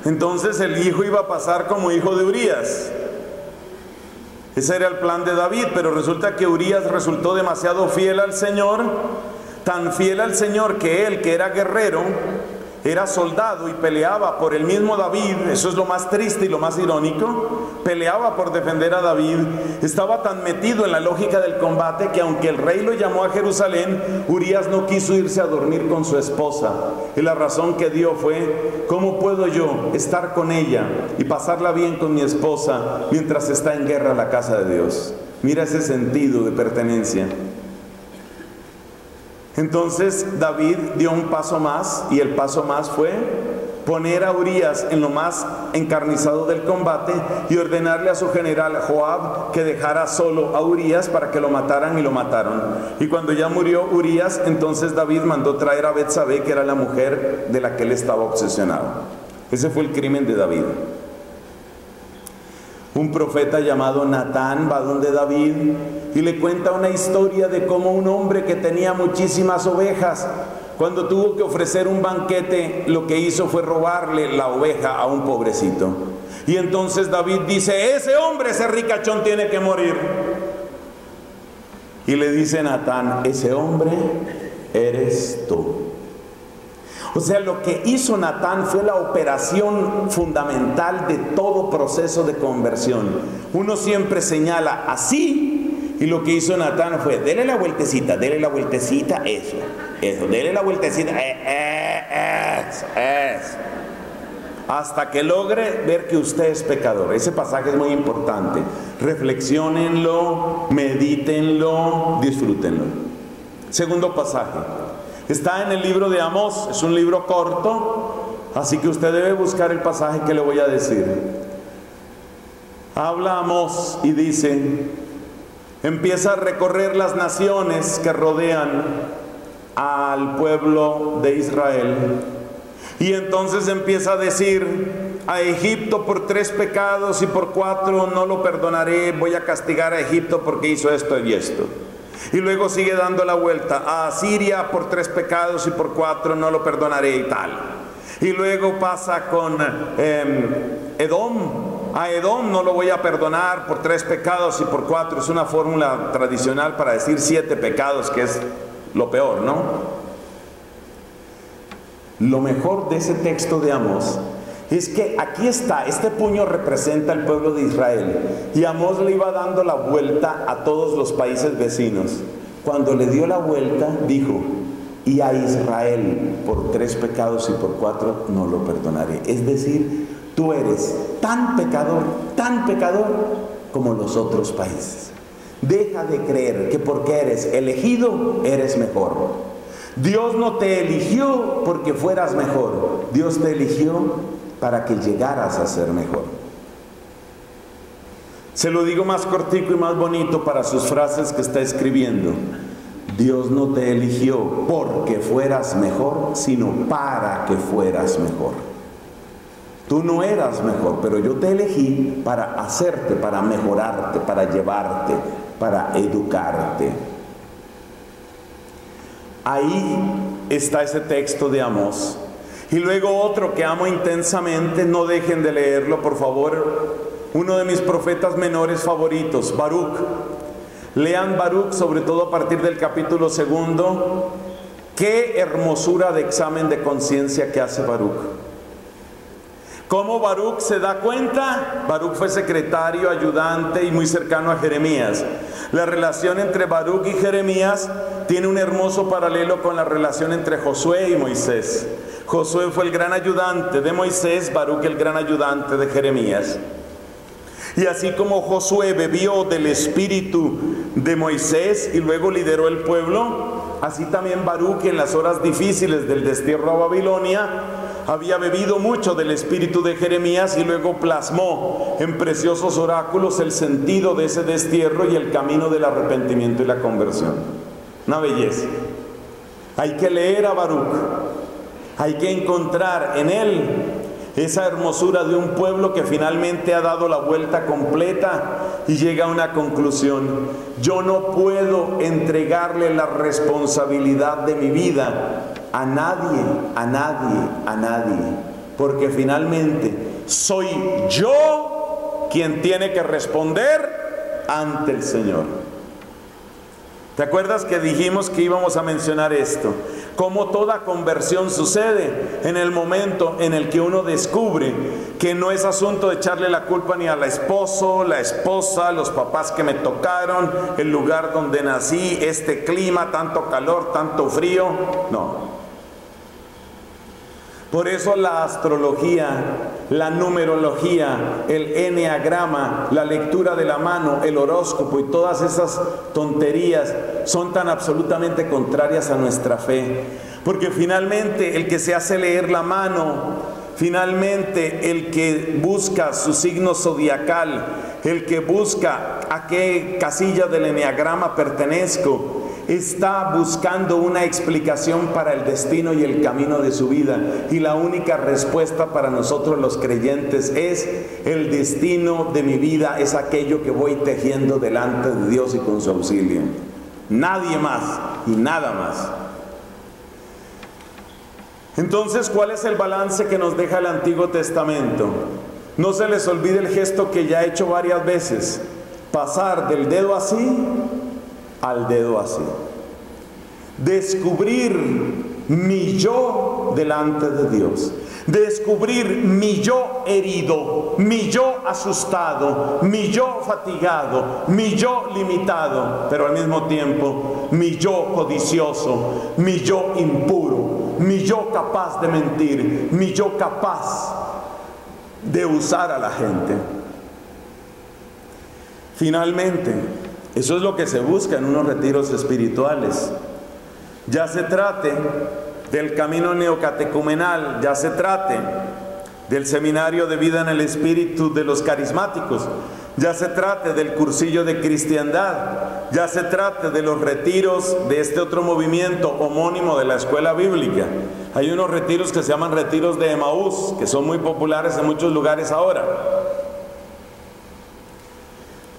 entonces el hijo iba a pasar como hijo de Urías. Ese era el plan de David, pero resulta que Urías resultó demasiado fiel al Señor, tan fiel al Señor que él, que era guerrero, era soldado y peleaba por el mismo David. Eso es lo más triste y lo más irónico. Peleaba por defender a David. Estaba tan metido en la lógica del combate que aunque el rey lo llamó a Jerusalén, Urías no quiso irse a dormir con su esposa. Y la razón que dio fue: ¿cómo puedo yo estar con ella y pasarla bien con mi esposa mientras está en guerra la casa de Dios? Mira ese sentido de pertenencia. Entonces David dio un paso más, y el paso más fue poner a Urías en lo más encarnizado del combate y ordenarle a su general Joab que dejara solo a Urías para que lo mataran, y lo mataron. Y cuando ya murió Urías, entonces David mandó traer a Betsabé, que era la mujer de la que él estaba obsesionado. Ese fue el crimen de David. Un profeta llamado Natán va donde David y le cuenta una historia de cómo un hombre que tenía muchísimas ovejas, cuando tuvo que ofrecer un banquete, lo que hizo fue robarle la oveja a un pobrecito. Y entonces David dice: ese hombre, ese ricachón, tiene que morir. Y le dice Natán: ese hombre eres tú. O sea, lo que hizo Natán fue la operación fundamental de todo proceso de conversión. Uno siempre señala así, y lo que hizo Natán fue: dele la vueltecita, dele la vueltecita, eso, eso, dele la vueltecita, eh, eh, eso, eso, hasta que logre ver que usted es pecador. Ese pasaje es muy importante. Reflexiónenlo, medítenlo, disfrútenlo. Segundo pasaje. Está en el libro de Amós, es un libro corto, así que usted debe buscar el pasaje que le voy a decir. Habla Amós y dice... Empieza a recorrer las naciones que rodean al pueblo de Israel. Y entonces empieza a decir: a Egipto por tres pecados y por cuatro no lo perdonaré, voy a castigar a Egipto porque hizo esto y esto. Y luego sigue dando la vuelta: a Asiria por tres pecados y por cuatro no lo perdonaré, y tal. Y luego pasa con eh, Edom. A Edom no lo voy a perdonar por tres pecados y por cuatro. Es una fórmula tradicional para decir siete pecados, que es lo peor, ¿no? Lo mejor de ese texto de Amós es que aquí está, este puño representa al pueblo de Israel. Y Amós le iba dando la vuelta a todos los países vecinos. Cuando le dio la vuelta, dijo: y a Israel por tres pecados y por cuatro no lo perdonaré. Es decir, tú eres tan pecador, tan pecador como los otros países. Deja de creer que porque eres elegido, eres mejor. Dios no te eligió porque fueras mejor. Dios te eligió para que llegaras a ser mejor. Se lo digo más cortico y más bonito para sus frases que está escribiendo. Dios no te eligió porque fueras mejor, sino para que fueras mejor. Tú no eras mejor, pero yo te elegí para hacerte, para mejorarte, para llevarte, para educarte. Ahí está ese texto de Amós. Y luego otro que amo intensamente, no dejen de leerlo, por favor. Uno de mis profetas menores favoritos, Baruc. Lean Baruc, sobre todo a partir del capítulo segundo. Qué hermosura de examen de conciencia que hace Baruc. ¿Cómo Baruc se da cuenta? Baruc fue secretario, ayudante y muy cercano a Jeremías. La relación entre Baruc y Jeremías tiene un hermoso paralelo con la relación entre Josué y Moisés. Josué fue el gran ayudante de Moisés, Baruc el gran ayudante de Jeremías. Y así como Josué bebió del espíritu de Moisés y luego lideró el pueblo, así también Baruc en las horas difíciles del destierro a Babilonia había bebido mucho del espíritu de Jeremías y luego plasmó en preciosos oráculos el sentido de ese destierro y el camino del arrepentimiento y la conversión. Una belleza. Hay que leer a Baruc, hay que encontrar en él esa hermosura de un pueblo que finalmente ha dado la vuelta completa y llega a una conclusión. Yo no puedo entregarle la responsabilidad de mi vida a nadie, a nadie, a nadie, porque finalmente soy yo quien tiene que responder ante el Señor. ¿Te acuerdas que dijimos que íbamos a mencionar esto? Cómo toda conversión sucede en el momento en el que uno descubre que no es asunto de echarle la culpa ni al esposo, la esposa, los papás que me tocaron, el lugar donde nací, este clima, tanto calor, tanto frío, no. Por eso la astrología, la numerología, el eneagrama, la lectura de la mano, el horóscopo y todas esas tonterías son tan absolutamente contrarias a nuestra fe. Porque finalmente el que se hace leer la mano, finalmente el que busca su signo zodiacal, el que busca a qué casilla del eneagrama pertenezco, está buscando una explicación para el destino y el camino de su vida. Y la única respuesta para nosotros los creyentes es: el destino de mi vida es aquello que voy tejiendo delante de Dios y con su auxilio. Nadie más y nada más. Entonces, ¿cuál es el balance que nos deja el Antiguo Testamento? No se les olvide el gesto que ya he hecho varias veces: pasar del dedo así al dedo así. Descubrir mi yo delante de Dios. Descubrir mi yo herido, mi yo asustado, mi yo fatigado, mi yo limitado, pero al mismo tiempo mi yo codicioso, mi yo impuro, mi yo capaz de mentir, mi yo capaz de usar a la gente. Finalmente, eso es lo que se busca en unos retiros espirituales. Ya se trate del camino neocatecumenal, ya se trate del seminario de vida en el espíritu de los carismáticos, ya se trate del cursillo de cristiandad, ya se trate de los retiros de este otro movimiento homónimo de la escuela bíblica. Hay unos retiros que se llaman retiros de Emaús, que son muy populares en muchos lugares ahora.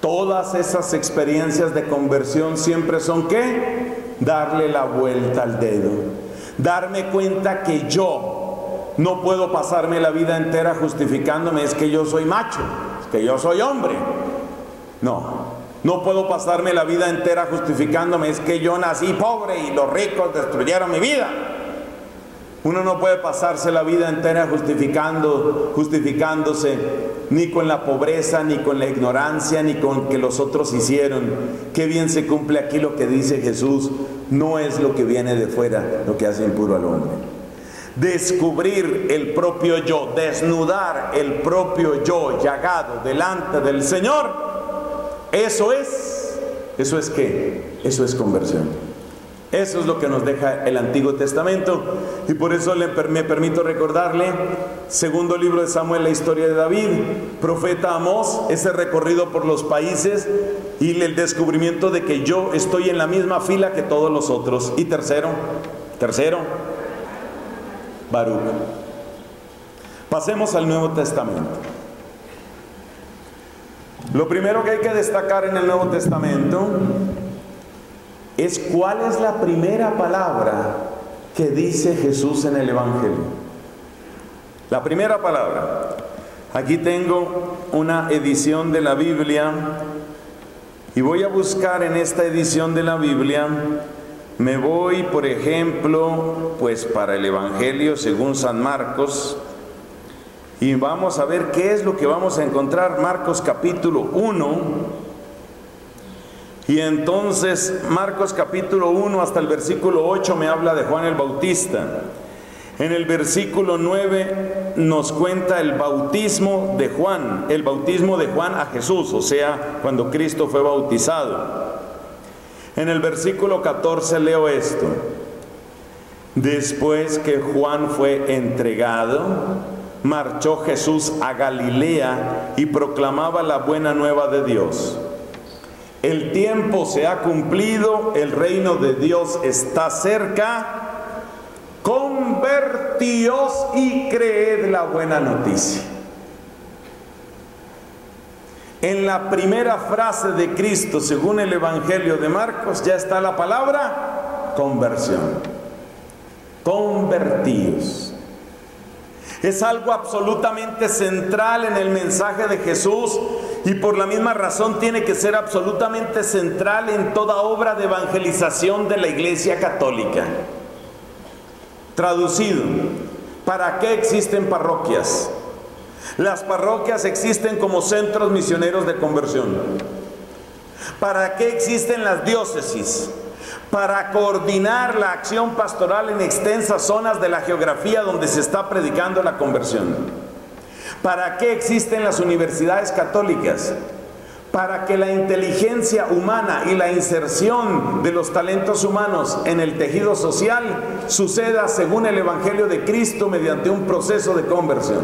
Todas esas experiencias de conversión siempre son ¿qué? Darle la vuelta al dedo. Darme cuenta que yo no puedo pasarme la vida entera justificándome, es que yo soy macho, es que yo soy hombre. No, no puedo pasarme la vida entera justificándome, es que yo nací pobre y los ricos destruyeron mi vida. Uno no puede pasarse la vida entera justificando, justificándose ni con la pobreza, ni con la ignorancia, ni con que los otros hicieron. Qué bien se cumple aquí lo que dice Jesús: no es lo que viene de fuera lo que hace impuro al hombre. Descubrir el propio yo, desnudar el propio yo llagado delante del Señor, eso es, ¿eso es qué? Eso es conversión. Eso es lo que nos deja el Antiguo Testamento, y por eso le, me permito recordarle, segundo libro de Samuel, la historia de David, profeta Amós, ese recorrido por los países y el descubrimiento de que yo estoy en la misma fila que todos los otros. Y tercero, tercero, Baruc. Pasemos al Nuevo Testamento. Lo primero que hay que destacar en el Nuevo Testamento es cuál es la primera palabra que dice Jesús en el Evangelio. La primera palabra. Aquí tengo una edición de la Biblia y voy a buscar en esta edición de la Biblia. Me voy, por ejemplo, pues para el Evangelio según San Marcos, Y vamos a ver qué es lo que vamos a encontrar. Marcos capítulo uno. Y entonces Marcos capítulo uno hasta el versículo ocho me habla de Juan el Bautista. En el versículo nueve nos cuenta el bautismo de Juan, el bautismo de Juan a Jesús, o sea, cuando Cristo fue bautizado. En el versículo catorce leo esto: después que Juan fue entregado, marchó Jesús a Galilea y proclamaba la buena nueva de Dios. El tiempo se ha cumplido, el reino de Dios está cerca, convertíos y creed la buena noticia. En la primera frase de Cristo, según el Evangelio de Marcos, ya está la palabra conversión. Convertíos. Es algo absolutamente central en el mensaje de Jesús. Y por la misma razón tiene que ser absolutamente central en toda obra de evangelización de la Iglesia Católica. Traducido, ¿para qué existen parroquias? Las parroquias existen como centros misioneros de conversión. ¿Para qué existen las diócesis? Para coordinar la acción pastoral en extensas zonas de la geografía donde se está predicando la conversión. ¿Para qué existen las universidades católicas? Para que la inteligencia humana y la inserción de los talentos humanos en el tejido social suceda según el Evangelio de Cristo mediante un proceso de conversión.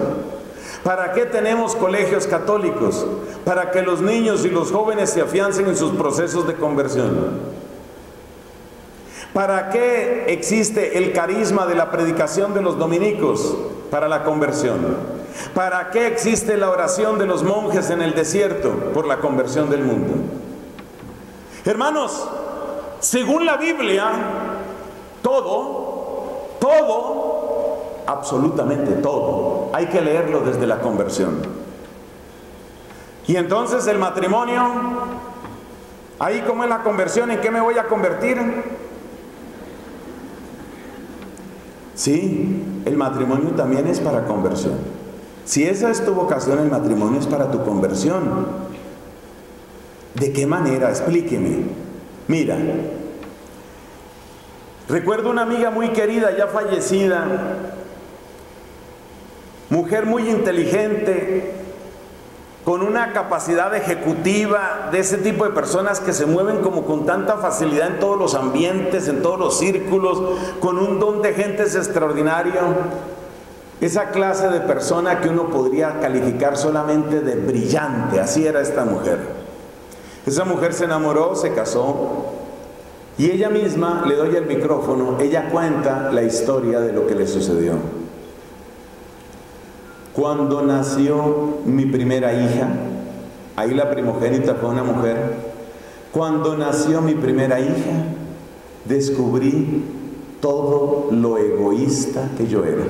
¿Para qué tenemos colegios católicos? Para que los niños y los jóvenes se afiancen en sus procesos de conversión. ¿Para qué existe el carisma de la predicación de los dominicos? Para la conversión. ¿Para qué existe la oración de los monjes en el desierto? Por la conversión del mundo. Hermanos, según la Biblia, todo, todo, absolutamente todo, hay que leerlo desde la conversión. Y entonces el matrimonio, ahí como es la conversión, ¿en qué me voy a convertir? Sí, el matrimonio también es para conversión. Si esa es tu vocación, el matrimonio es para tu conversión. ¿De qué manera? Explíqueme. Mira, recuerdo una amiga muy querida, ya fallecida, mujer muy inteligente, con una capacidad ejecutiva, de ese tipo de personas que se mueven como con tanta facilidad en todos los ambientes, en todos los círculos, con un don de gentes extraordinario. Esa clase de persona que uno podría calificar solamente de brillante, así era esta mujer. Esa mujer se enamoró, se casó, y ella misma, le doy el micrófono, ella cuenta la historia de lo que le sucedió. Cuando nació mi primera hija, ahí la primogénita fue una mujer, cuando nació mi primera hija, descubrí todo lo egoísta que yo era.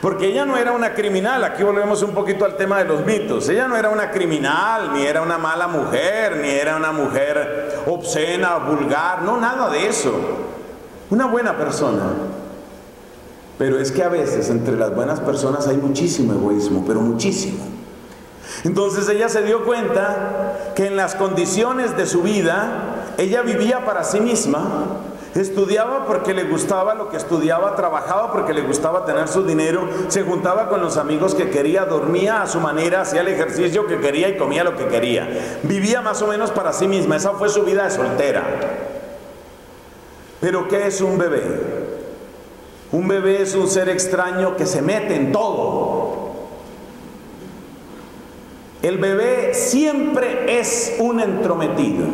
Porque ella no era una criminal, aquí volvemos un poquito al tema de los mitos, ella no era una criminal, ni era una mala mujer, ni era una mujer obscena, vulgar, no, nada de eso. Una buena persona. Pero es que a veces entre las buenas personas hay muchísimo egoísmo, pero muchísimo. Entonces ella se dio cuenta que en las condiciones de su vida, ella vivía para sí misma. Estudiaba porque le gustaba lo que estudiaba, trabajaba porque le gustaba tener su dinero, se juntaba con los amigos que quería, dormía a su manera, hacía el ejercicio que quería y comía lo que quería. Vivía más o menos para sí misma, esa fue su vida de soltera. Pero ¿qué es un bebé? Un bebé es un ser extraño que se mete en todo. El bebé siempre es un entrometido.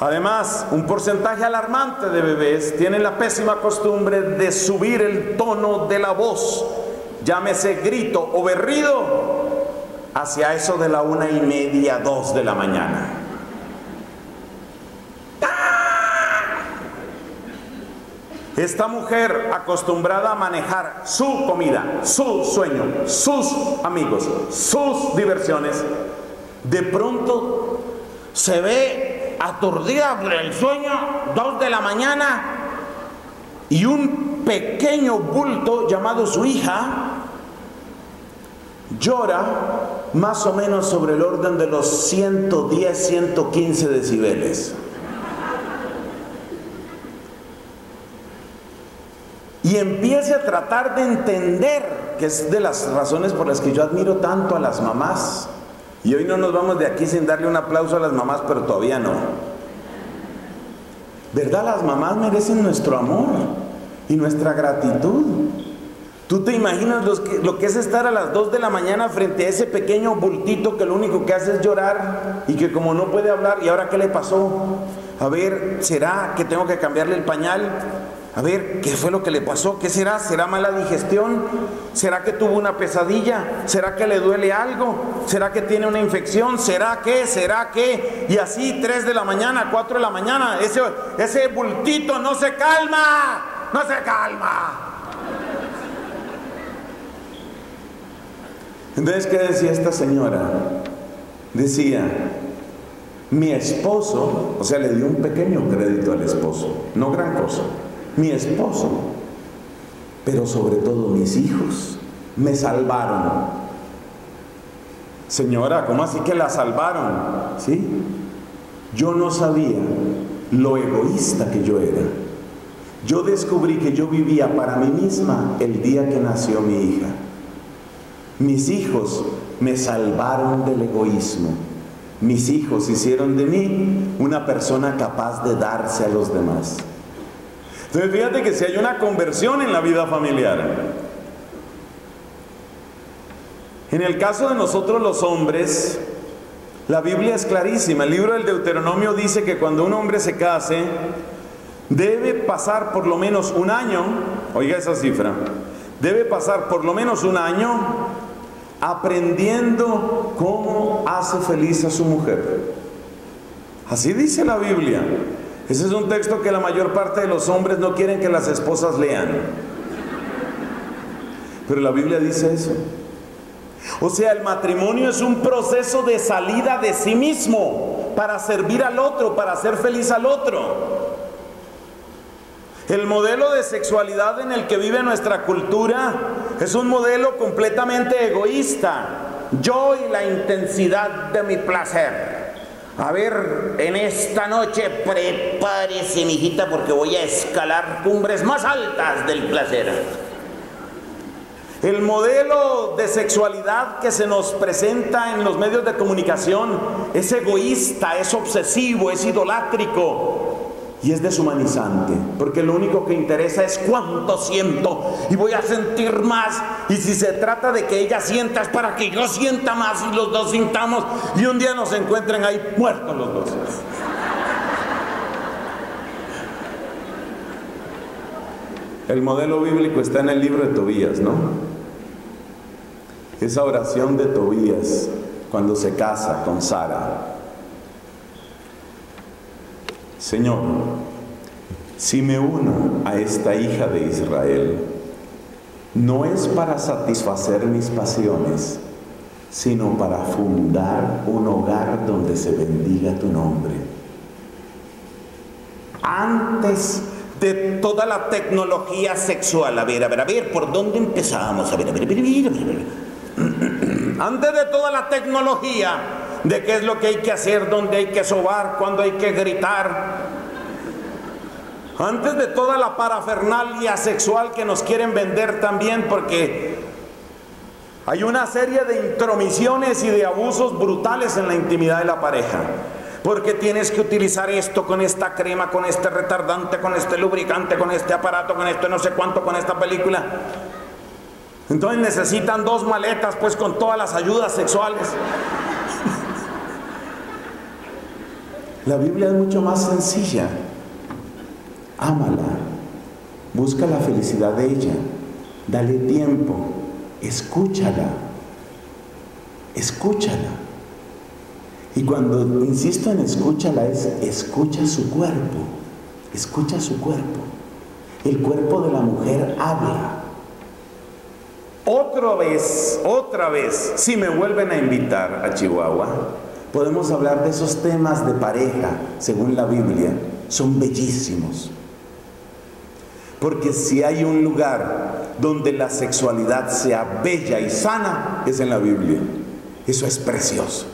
Además, un porcentaje alarmante de bebés tienen la pésima costumbre de subir el tono de la voz, llámese grito o berrido, hacia eso de la una y media, dos de la mañana. Esta mujer, acostumbrada a manejar su comida, su sueño, sus amigos, sus diversiones, de pronto se ve aturdida por el sueño, dos de la mañana, y un pequeño bulto llamado su hija llora más o menos sobre el orden de los ciento diez, ciento quince decibeles. Y empiece a tratar de entender, que es de las razones por las que yo admiro tanto a las mamás. Y hoy no nos vamos de aquí sin darle un aplauso a las mamás, pero todavía no. ¿Verdad? Las mamás merecen nuestro amor y nuestra gratitud. ¿Tú te imaginas los que, lo que es estar a las dos de la mañana frente a ese pequeño bultito que lo único que hace es llorar y que como no puede hablar, ¿y ahora qué le pasó? A ver, ¿será que tengo que cambiarle el pañal? A ver, ¿qué fue lo que le pasó? ¿Qué será? ¿Será mala digestión? ¿Será que tuvo una pesadilla? ¿Será que le duele algo? ¿Será que tiene una infección? ¿Será que? ¿Será que? Y así, tres de la mañana, cuatro de la mañana, ese, ese bultito no se calma, no se calma. Entonces, ¿qué decía esta señora? Decía, mi esposo, o sea, le dio un pequeño crédito al esposo, no gran cosa. Mi esposo, pero sobre todo mis hijos, me salvaron. Señora, ¿cómo así que la salvaron? ¿Sí? Yo no sabía lo egoísta que yo era. Yo descubrí que yo vivía para mí misma el día que nació mi hija. Mis hijos me salvaron del egoísmo. Mis hijos hicieron de mí una persona capaz de darse a los demás. Entonces, fíjate que si hay una conversión en la vida familiar. En el caso de nosotros los hombres, la Biblia es clarísima. El libro del Deuteronomio dice que cuando un hombre se case, debe pasar por lo menos un año, oiga esa cifra, debe pasar por lo menos un año aprendiendo cómo hace feliz a su mujer. Así dice la Biblia. Ese es un texto que la mayor parte de los hombres no quieren que las esposas lean. Pero la Biblia dice eso. O sea, el matrimonio es un proceso de salida de sí mismo para servir al otro, para hacer feliz al otro. El modelo de sexualidad en el que vive nuestra cultura es un modelo completamente egoísta. Yo y la intensidad de mi placer. A ver, en esta noche prepárese, mijita, porque voy a escalar cumbres más altas del placer. El modelo de sexualidad que se nos presenta en los medios de comunicación es egoísta, es obsesivo, es idolátrico y es deshumanizante, porque lo único que interesa es cuánto siento y voy a sentir más, y si se trata de que ella sienta es para que yo sienta más y los dos sintamos, y un día nos encuentren ahí muertos los dos. El modelo bíblico está en el libro de Tobías, ¿no? Esa oración de Tobías cuando se casa con Sara. Señor, si me uno a esta hija de Israel, no es para satisfacer mis pasiones, sino para fundar un hogar donde se bendiga tu nombre. Antes de toda la tecnología sexual, a ver, a ver, a ver, ¿por dónde empezamos? A ver, a ver, a ver, a ver, a ver. Antes de toda la tecnología, de qué es lo que hay que hacer, dónde hay que sobar, cuándo hay que gritar. Antes de toda la parafernalia sexual que nos quieren vender también, porque hay una serie de intromisiones y de abusos brutales en la intimidad de la pareja. Porque tienes que utilizar esto con esta crema, con este retardante, con este lubricante, con este aparato, con esto no sé cuánto, con esta película. Entonces necesitan dos maletas pues con todas las ayudas sexuales. La Biblia es mucho más sencilla. Ámala, busca la felicidad de ella, dale tiempo, escúchala, escúchala. Y cuando insisto en escúchala es escucha su cuerpo, escucha su cuerpo. El cuerpo de la mujer habla. Otra vez, otra vez, si me vuelven a invitar a Chihuahua, podemos hablar de esos temas de pareja, según la Biblia, son bellísimos. Porque si hay un lugar donde la sexualidad sea bella y sana, es en la Biblia. Eso es precioso.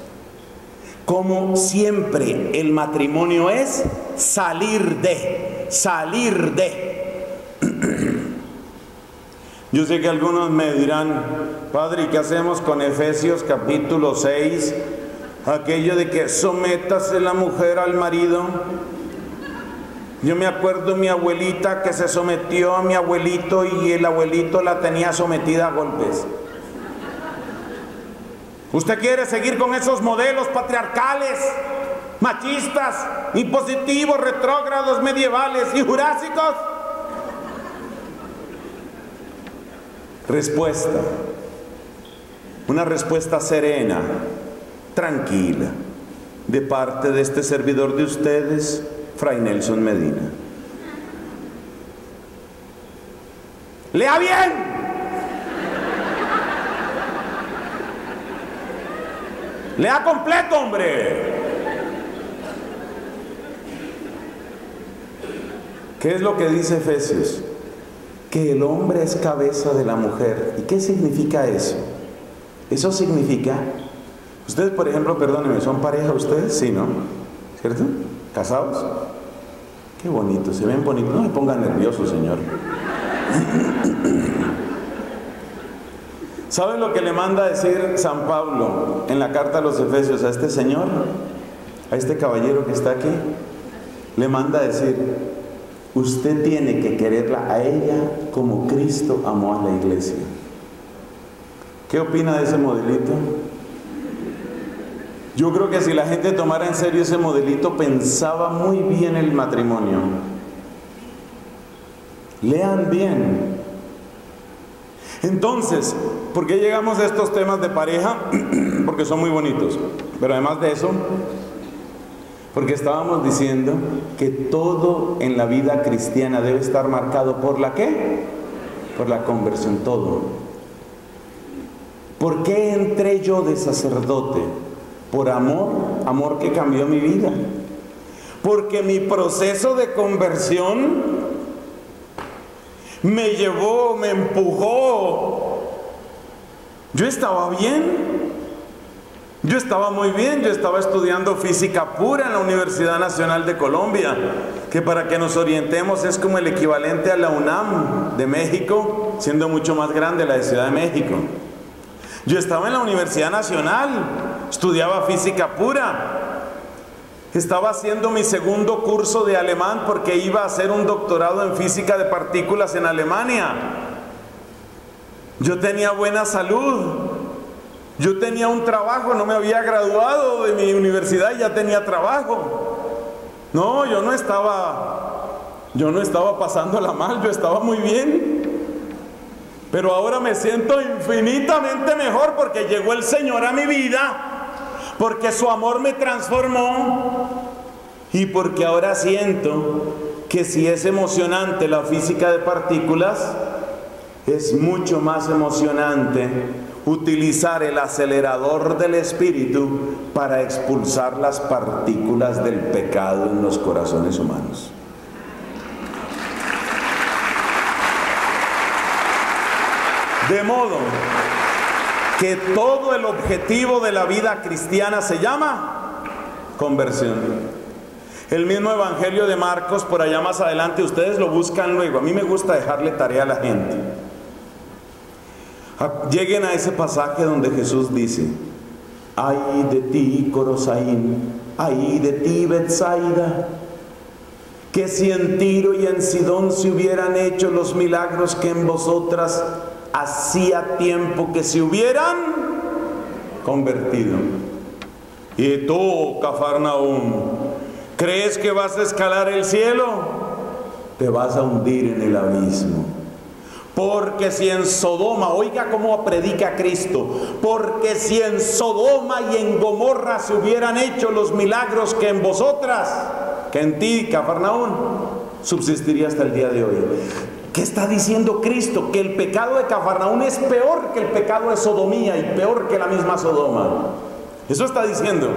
Como siempre, el matrimonio es salir de, salir de. Yo sé que algunos me dirán, padre, ¿qué hacemos con Efesios capítulo seis? Aquello de que sométase la mujer al marido. Yo me acuerdo mi abuelita que se sometió a mi abuelito y el abuelito la tenía sometida a golpes. ¿Usted quiere seguir con esos modelos patriarcales, machistas, impositivos, retrógrados, medievales y jurásicos? Respuesta. Una respuesta serena, tranquila, de parte de este servidor de ustedes, Fray Nelson Medina. ¡Lea bien! ¡Lea completo, hombre! ¿Qué es lo que dice Efesios? Que el hombre es cabeza de la mujer. ¿Y qué significa eso? Eso significa... Ustedes, por ejemplo, perdónenme, ¿son pareja ustedes? Sí, ¿no? ¿Cierto? ¿Casados? Qué bonito, se ven bonitos. No me pongan nervioso, señor. ¿Saben lo que le manda a decir San Pablo en la carta a los Efesios a este señor? A este caballero que está aquí. Le manda a decir, usted tiene que quererla a ella como Cristo amó a la iglesia. ¿Qué opina de ese modelito? Yo creo que si la gente tomara en serio ese modelito, pensaba muy bien el matrimonio. Lean bien. Entonces, ¿por qué llegamos a estos temas de pareja? Porque son muy bonitos. Pero además de eso, porque estábamos diciendo que todo en la vida cristiana debe estar marcado por la ¿qué? Por la conversión, todo. ¿Por qué entré yo de sacerdote? Por amor, amor que cambió mi vida. Porque mi proceso de conversión... me llevó, me empujó. Yo estaba bien. Yo estaba muy bien. Yo estaba estudiando física pura en la Universidad Nacional de Colombia, que para que nos orientemos es como el equivalente a la UNAM de México, siendo mucho más grande la de Ciudad de México. Yo estaba en la Universidad Nacional, estudiaba física pura. Estaba haciendo mi segundo curso de alemán porque iba a hacer un doctorado en física de partículas en Alemania. Yo tenía buena salud. Yo tenía un trabajo, no me había graduado de mi universidad y ya tenía trabajo. No, yo no estaba, yo no estaba pasándola mal, yo estaba muy bien. Pero ahora me siento infinitamente mejor porque llegó el Señor a mi vida. Porque su amor me transformó y porque ahora siento que si es emocionante la física de partículas, es mucho más emocionante utilizar el acelerador del espíritu para expulsar las partículas del pecado en los corazones humanos. De modo que todo el objetivo de la vida cristiana se llama conversión. El mismo Evangelio de Marcos, por allá más adelante, ustedes lo buscan luego. A mí me gusta dejarle tarea a la gente. Lleguen a ese pasaje donde Jesús dice, ay de ti, Corosaín, ay de ti, Betsaida, que si en Tiro y en Sidón se hubieran hecho los milagros que en vosotras hacía tiempo que se hubieran convertido. Y tú, Cafarnaúm, ¿crees que vas a escalar el cielo? Te vas a hundir en el abismo. Porque si en Sodoma, oiga cómo predica Cristo, porque si en Sodoma y en Gomorra se hubieran hecho los milagros que en vosotras, que en ti, Cafarnaúm, subsistiría hasta el día de hoy. ¿Qué está diciendo Cristo? Que el pecado de Cafarnaún es peor que el pecado de sodomía y peor que la misma Sodoma. Eso está diciendo.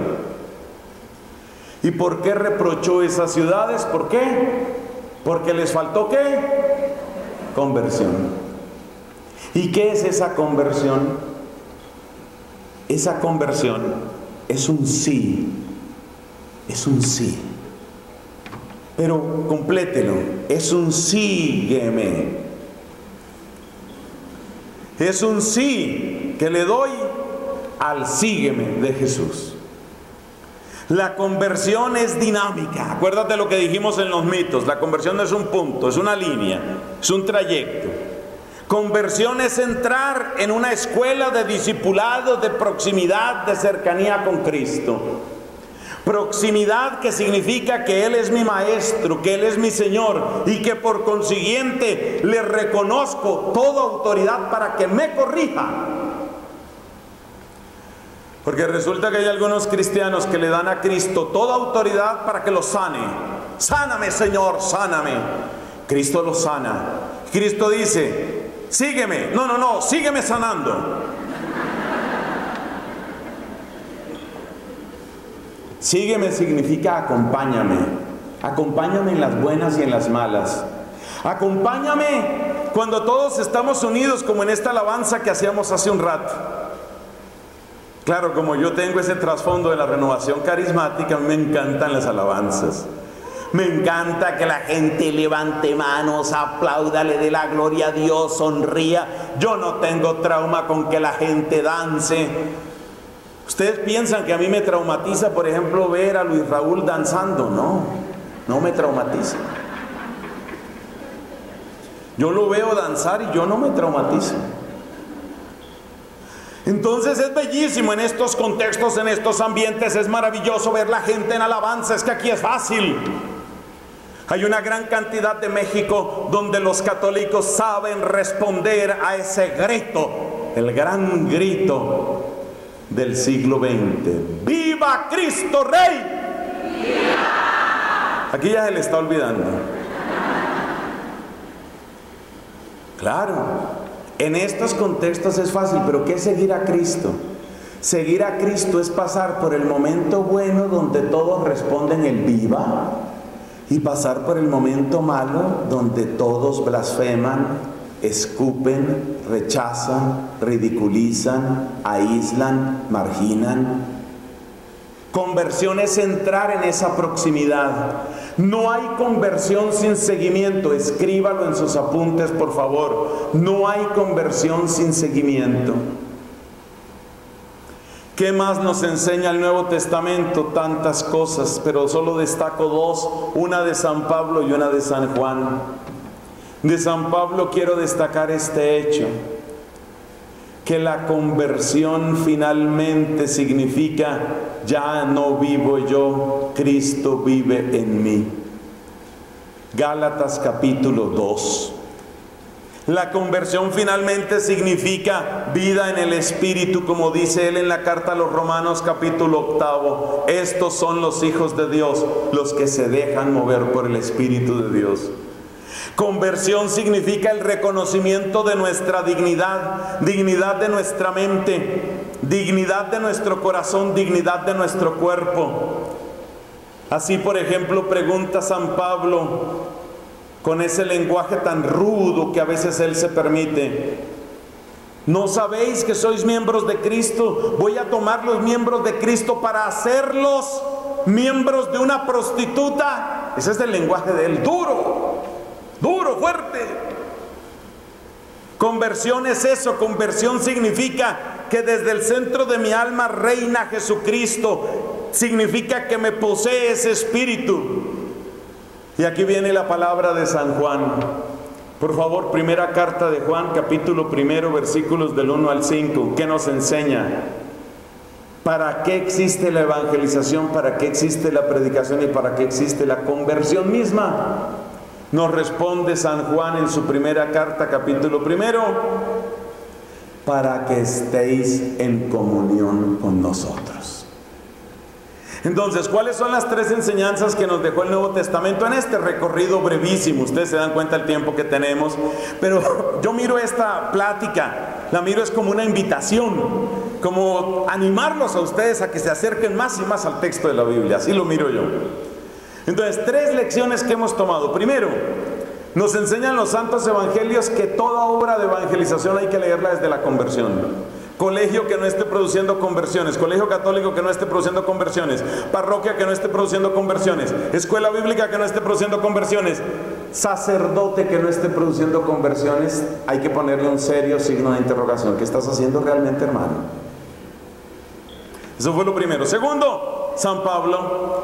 ¿Y por qué reprochó esas ciudades? ¿Por qué? Porque les faltó ¿qué? conversión. ¿Y qué es esa conversión? Esa conversión es un sí, es un sí. Pero complételo, es un sígueme. Es un sí que le doy al sígueme de Jesús. La conversión es dinámica. Acuérdate lo que dijimos en los mitos. La conversión no es un punto, es una línea, es un trayecto. Conversión es entrar en una escuela de discipulado, de proximidad, de cercanía con Cristo. Proximidad que significa que Él es mi maestro, que Él es mi Señor y que por consiguiente le reconozco toda autoridad para que me corrija. Porque resulta que hay algunos cristianos que le dan a Cristo toda autoridad para que lo sane. Sáname, Señor, sáname. Cristo lo sana. Cristo dice, sígueme. No, no, no, sígueme sanando. Sígueme significa acompáñame. Acompáñame en las buenas y en las malas. Acompáñame cuando todos estamos unidos, como en esta alabanza que hacíamos hace un rato. Claro, como yo tengo ese trasfondo de la renovación carismática, a mí me encantan las alabanzas. Me encanta que la gente levante manos, aplauda, le dé la gloria a Dios, sonría. Yo no tengo trauma con que la gente dance. Ustedes piensan que a mí me traumatiza, por ejemplo, ver a Luis Raúl danzando. No, no me traumatiza. Yo lo veo danzar y yo no me traumatizo. Entonces es bellísimo en estos contextos, en estos ambientes, es maravilloso ver la gente en alabanza, es que aquí es fácil. Hay una gran cantidad de México donde los católicos saben responder a ese grito, el gran grito del siglo veinte. ¡Viva Cristo Rey! ¡Viva! Aquí ya se le está olvidando. Claro. En estos contextos es fácil, pero ¿qué es seguir a Cristo? Seguir a Cristo es pasar por el momento bueno donde todos responden el viva y pasar por el momento malo donde todos blasfeman, escupen, rechazan, ridiculizan, aíslan, marginan. Conversión es entrar en esa proximidad. No hay conversión sin seguimiento. Escríbalo en sus apuntes, por favor. No hay conversión sin seguimiento. ¿Qué más nos enseña el Nuevo Testamento? Tantas cosas, pero solo destaco dos, una de San Pablo y una de San Juan. De San Pablo quiero destacar este hecho, que la conversión finalmente significa ya no vivo yo, Cristo vive en mí. Gálatas capítulo dos. La conversión finalmente significa vida en el Espíritu, como dice él en la carta a los Romanos capítulo octavo. Estos son los hijos de Dios, los que se dejan mover por el Espíritu de Dios. Conversión significa el reconocimiento de nuestra dignidad, dignidad de nuestra mente, dignidad de nuestro corazón, dignidad de nuestro cuerpo. Así, por ejemplo, pregunta San Pablo, con ese lenguaje tan rudo que a veces él se permite. ¿No sabéis que sois miembros de Cristo? Voy a tomar los miembros de Cristo para hacerlos miembros de una prostituta. Ese es el lenguaje de él, duro. Duro, fuerte. Conversión es eso. Conversión significa que desde el centro de mi alma reina Jesucristo. Significa que me posee ese espíritu. Y aquí viene la palabra de San Juan. Por favor, primera carta de Juan, capítulo primero, versículos del uno al cinco. ¿Qué nos enseña? ¿Para qué existe la evangelización? ¿Para qué existe la predicación? ¿Y para qué existe la conversión misma? Nos responde San Juan en su primera carta, capítulo primero, para que estéis en comunión con nosotros. Entonces, ¿cuáles son las tres enseñanzas que nos dejó el Nuevo Testamento en este recorrido brevísimo? Ustedes se dan cuenta del tiempo que tenemos, pero yo miro esta plática, la miro es como una invitación, como animarlos a ustedes a que se acerquen más y más al texto de la Biblia, así lo miro yo. Entonces, tres lecciones que hemos tomado. Primero, Nos enseñan los santos evangelios que toda obra de evangelización hay que leerla desde la conversión. Colegio que no esté produciendo conversiones, colegio católico que no esté produciendo conversiones, parroquia que no esté produciendo conversiones, escuela bíblica que no esté produciendo conversiones, sacerdote que no esté produciendo conversiones, hay que ponerle un serio signo de interrogación. ¿Qué estás haciendo realmente, hermano? Eso fue lo primero. Segundo, San Pablo,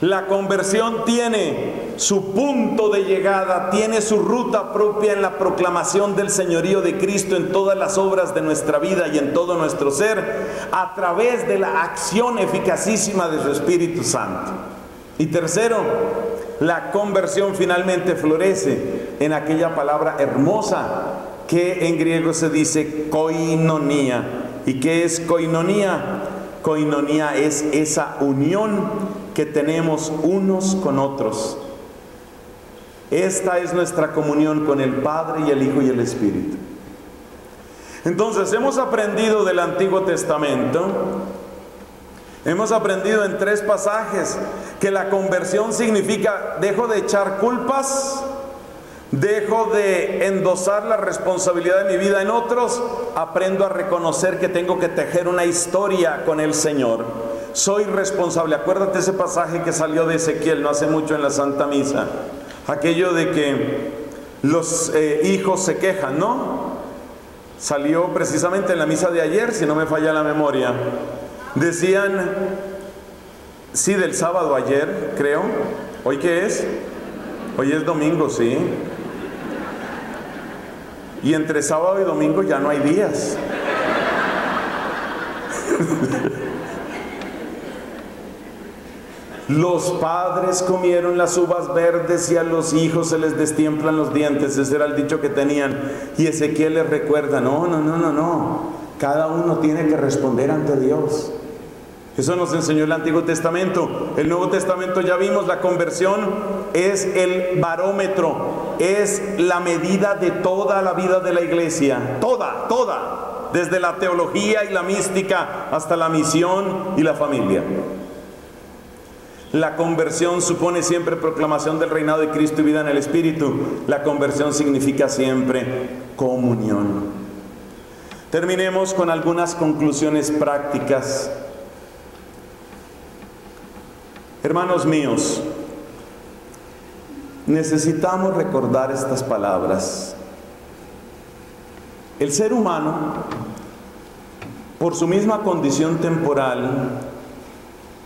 la conversión tiene su punto de llegada, tiene su ruta propia en la proclamación del señorío de Cristo en todas las obras de nuestra vida y en todo nuestro ser, a través de la acción eficacísima de su Espíritu Santo. Y tercero, la conversión finalmente florece en aquella palabra hermosa que en griego se dice koinonía. ¿Y qué es koinonía? Koinonía es esa unión que tenemos unos con otros. Esta es nuestra comunión con el Padre y el Hijo y el Espíritu. Entonces, hemos aprendido del Antiguo Testamento, hemos aprendido en tres pasajes que la conversión significa: dejo de echar culpas, dejo de endosar la responsabilidad de mi vida en otros, aprendo a reconocer que tengo que tejer una historia con el Señor. Soy responsable. Acuérdate ese pasaje que salió de Ezequiel no hace mucho en la Santa Misa. Aquello de que los eh, hijos se quejan, ¿no? Salió precisamente en la misa de ayer, si no me falla la memoria. Decían, sí, del sábado ayer, creo. ¿Hoy qué es? Hoy es domingo, sí. Y entre sábado y domingo ya no hay días. Los padres comieron las uvas verdes y a los hijos se les destiemplan los dientes. Ese era el dicho que tenían. Y Ezequiel les recuerda, no, no, no, no, no. Cada uno tiene que responder ante Dios. Eso nos enseñó el Antiguo Testamento. El Nuevo Testamento ya vimos, la conversión es el barómetro, es la medida de toda la vida de la iglesia. Toda, toda. Desde la teología y la mística hasta la misión y la familia. La conversión supone siempre proclamación del reinado de Cristo y vida en el Espíritu. La conversión significa siempre comunión. Terminemos con algunas conclusiones prácticas. Hermanos míos, necesitamos recordar estas palabras. El ser humano, por su misma condición temporal,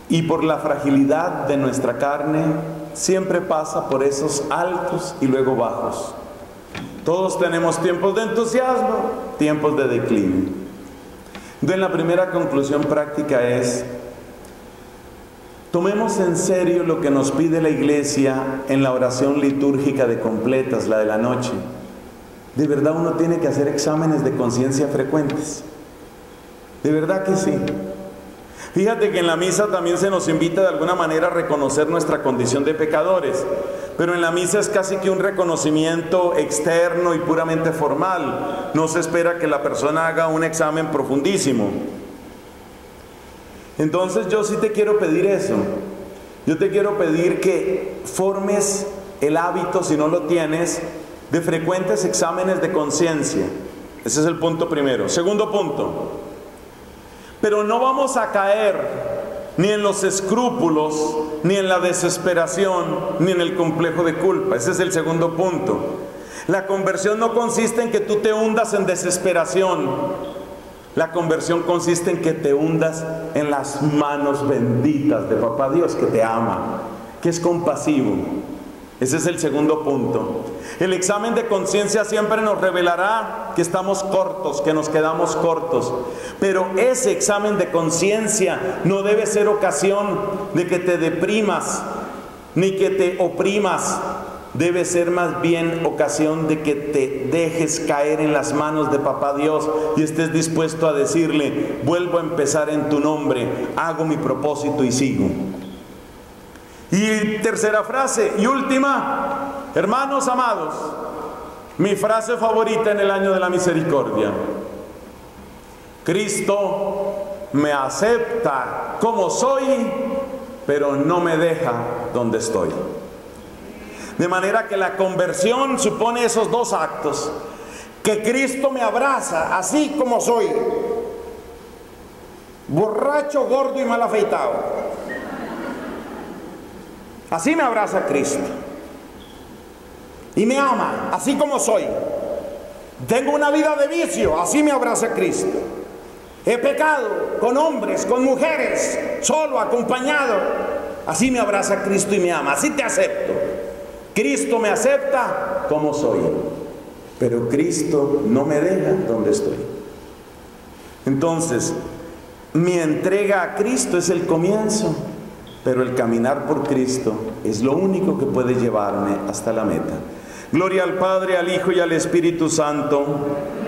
y por la fragilidad de nuestra carne, siempre pasa por esos altos y luego bajos. Todos tenemos tiempos de entusiasmo, tiempos de declive. Entonces, la primera conclusión práctica es: tomemos en serio lo que nos pide la iglesia en la oración litúrgica de completas, la de la noche. De verdad uno tiene que hacer exámenes de conciencia frecuentes. De verdad que sí. Fíjate que en la misa también se nos invita de alguna manera a reconocer nuestra condición de pecadores, pero en la misa es casi que un reconocimiento externo y puramente formal. No se espera que la persona haga un examen profundísimo. Entonces yo sí te quiero pedir eso. Yo te quiero pedir que formes el hábito, si no lo tienes, de frecuentes exámenes de conciencia. Ese es el punto primero. Segundo punto. Pero no vamos a caer ni en los escrúpulos, ni en la desesperación, ni en el complejo de culpa. Ese es el segundo punto. La conversión no consiste en que tú te hundas en desesperación. La conversión consiste en que te hundas en las manos benditas de Papá Dios, que te ama, que es compasivo. Ese es el segundo punto. El examen de conciencia siempre nos revelará que estamos cortos, que nos quedamos cortos. Pero ese examen de conciencia no debe ser ocasión de que te deprimas, ni que te oprimas. Debe ser más bien ocasión de que te dejes caer en las manos de Papá Dios y estés dispuesto a decirle: vuelvo a empezar en tu nombre, hago mi propósito y sigo. Y tercera frase y última, hermanos amados, mi frase favorita en el año de la misericordia: Cristo me acepta como soy, pero no me deja donde estoy. De manera que la conversión supone esos dos actos. Que Cristo me abraza así como soy, borracho, gordo y mal afeitado. Así me abraza Cristo. Y me ama, así como soy. Tengo una vida de vicio, así me abraza Cristo. He pecado con hombres, con mujeres, solo, acompañado. Así me abraza Cristo y me ama, así te acepto. Cristo me acepta como soy. Pero Cristo no me deja donde estoy. Entonces, mi entrega a Cristo es el comienzo, pero el caminar por Cristo es lo único que puede llevarme hasta la meta. Gloria al Padre, al Hijo y al Espíritu Santo.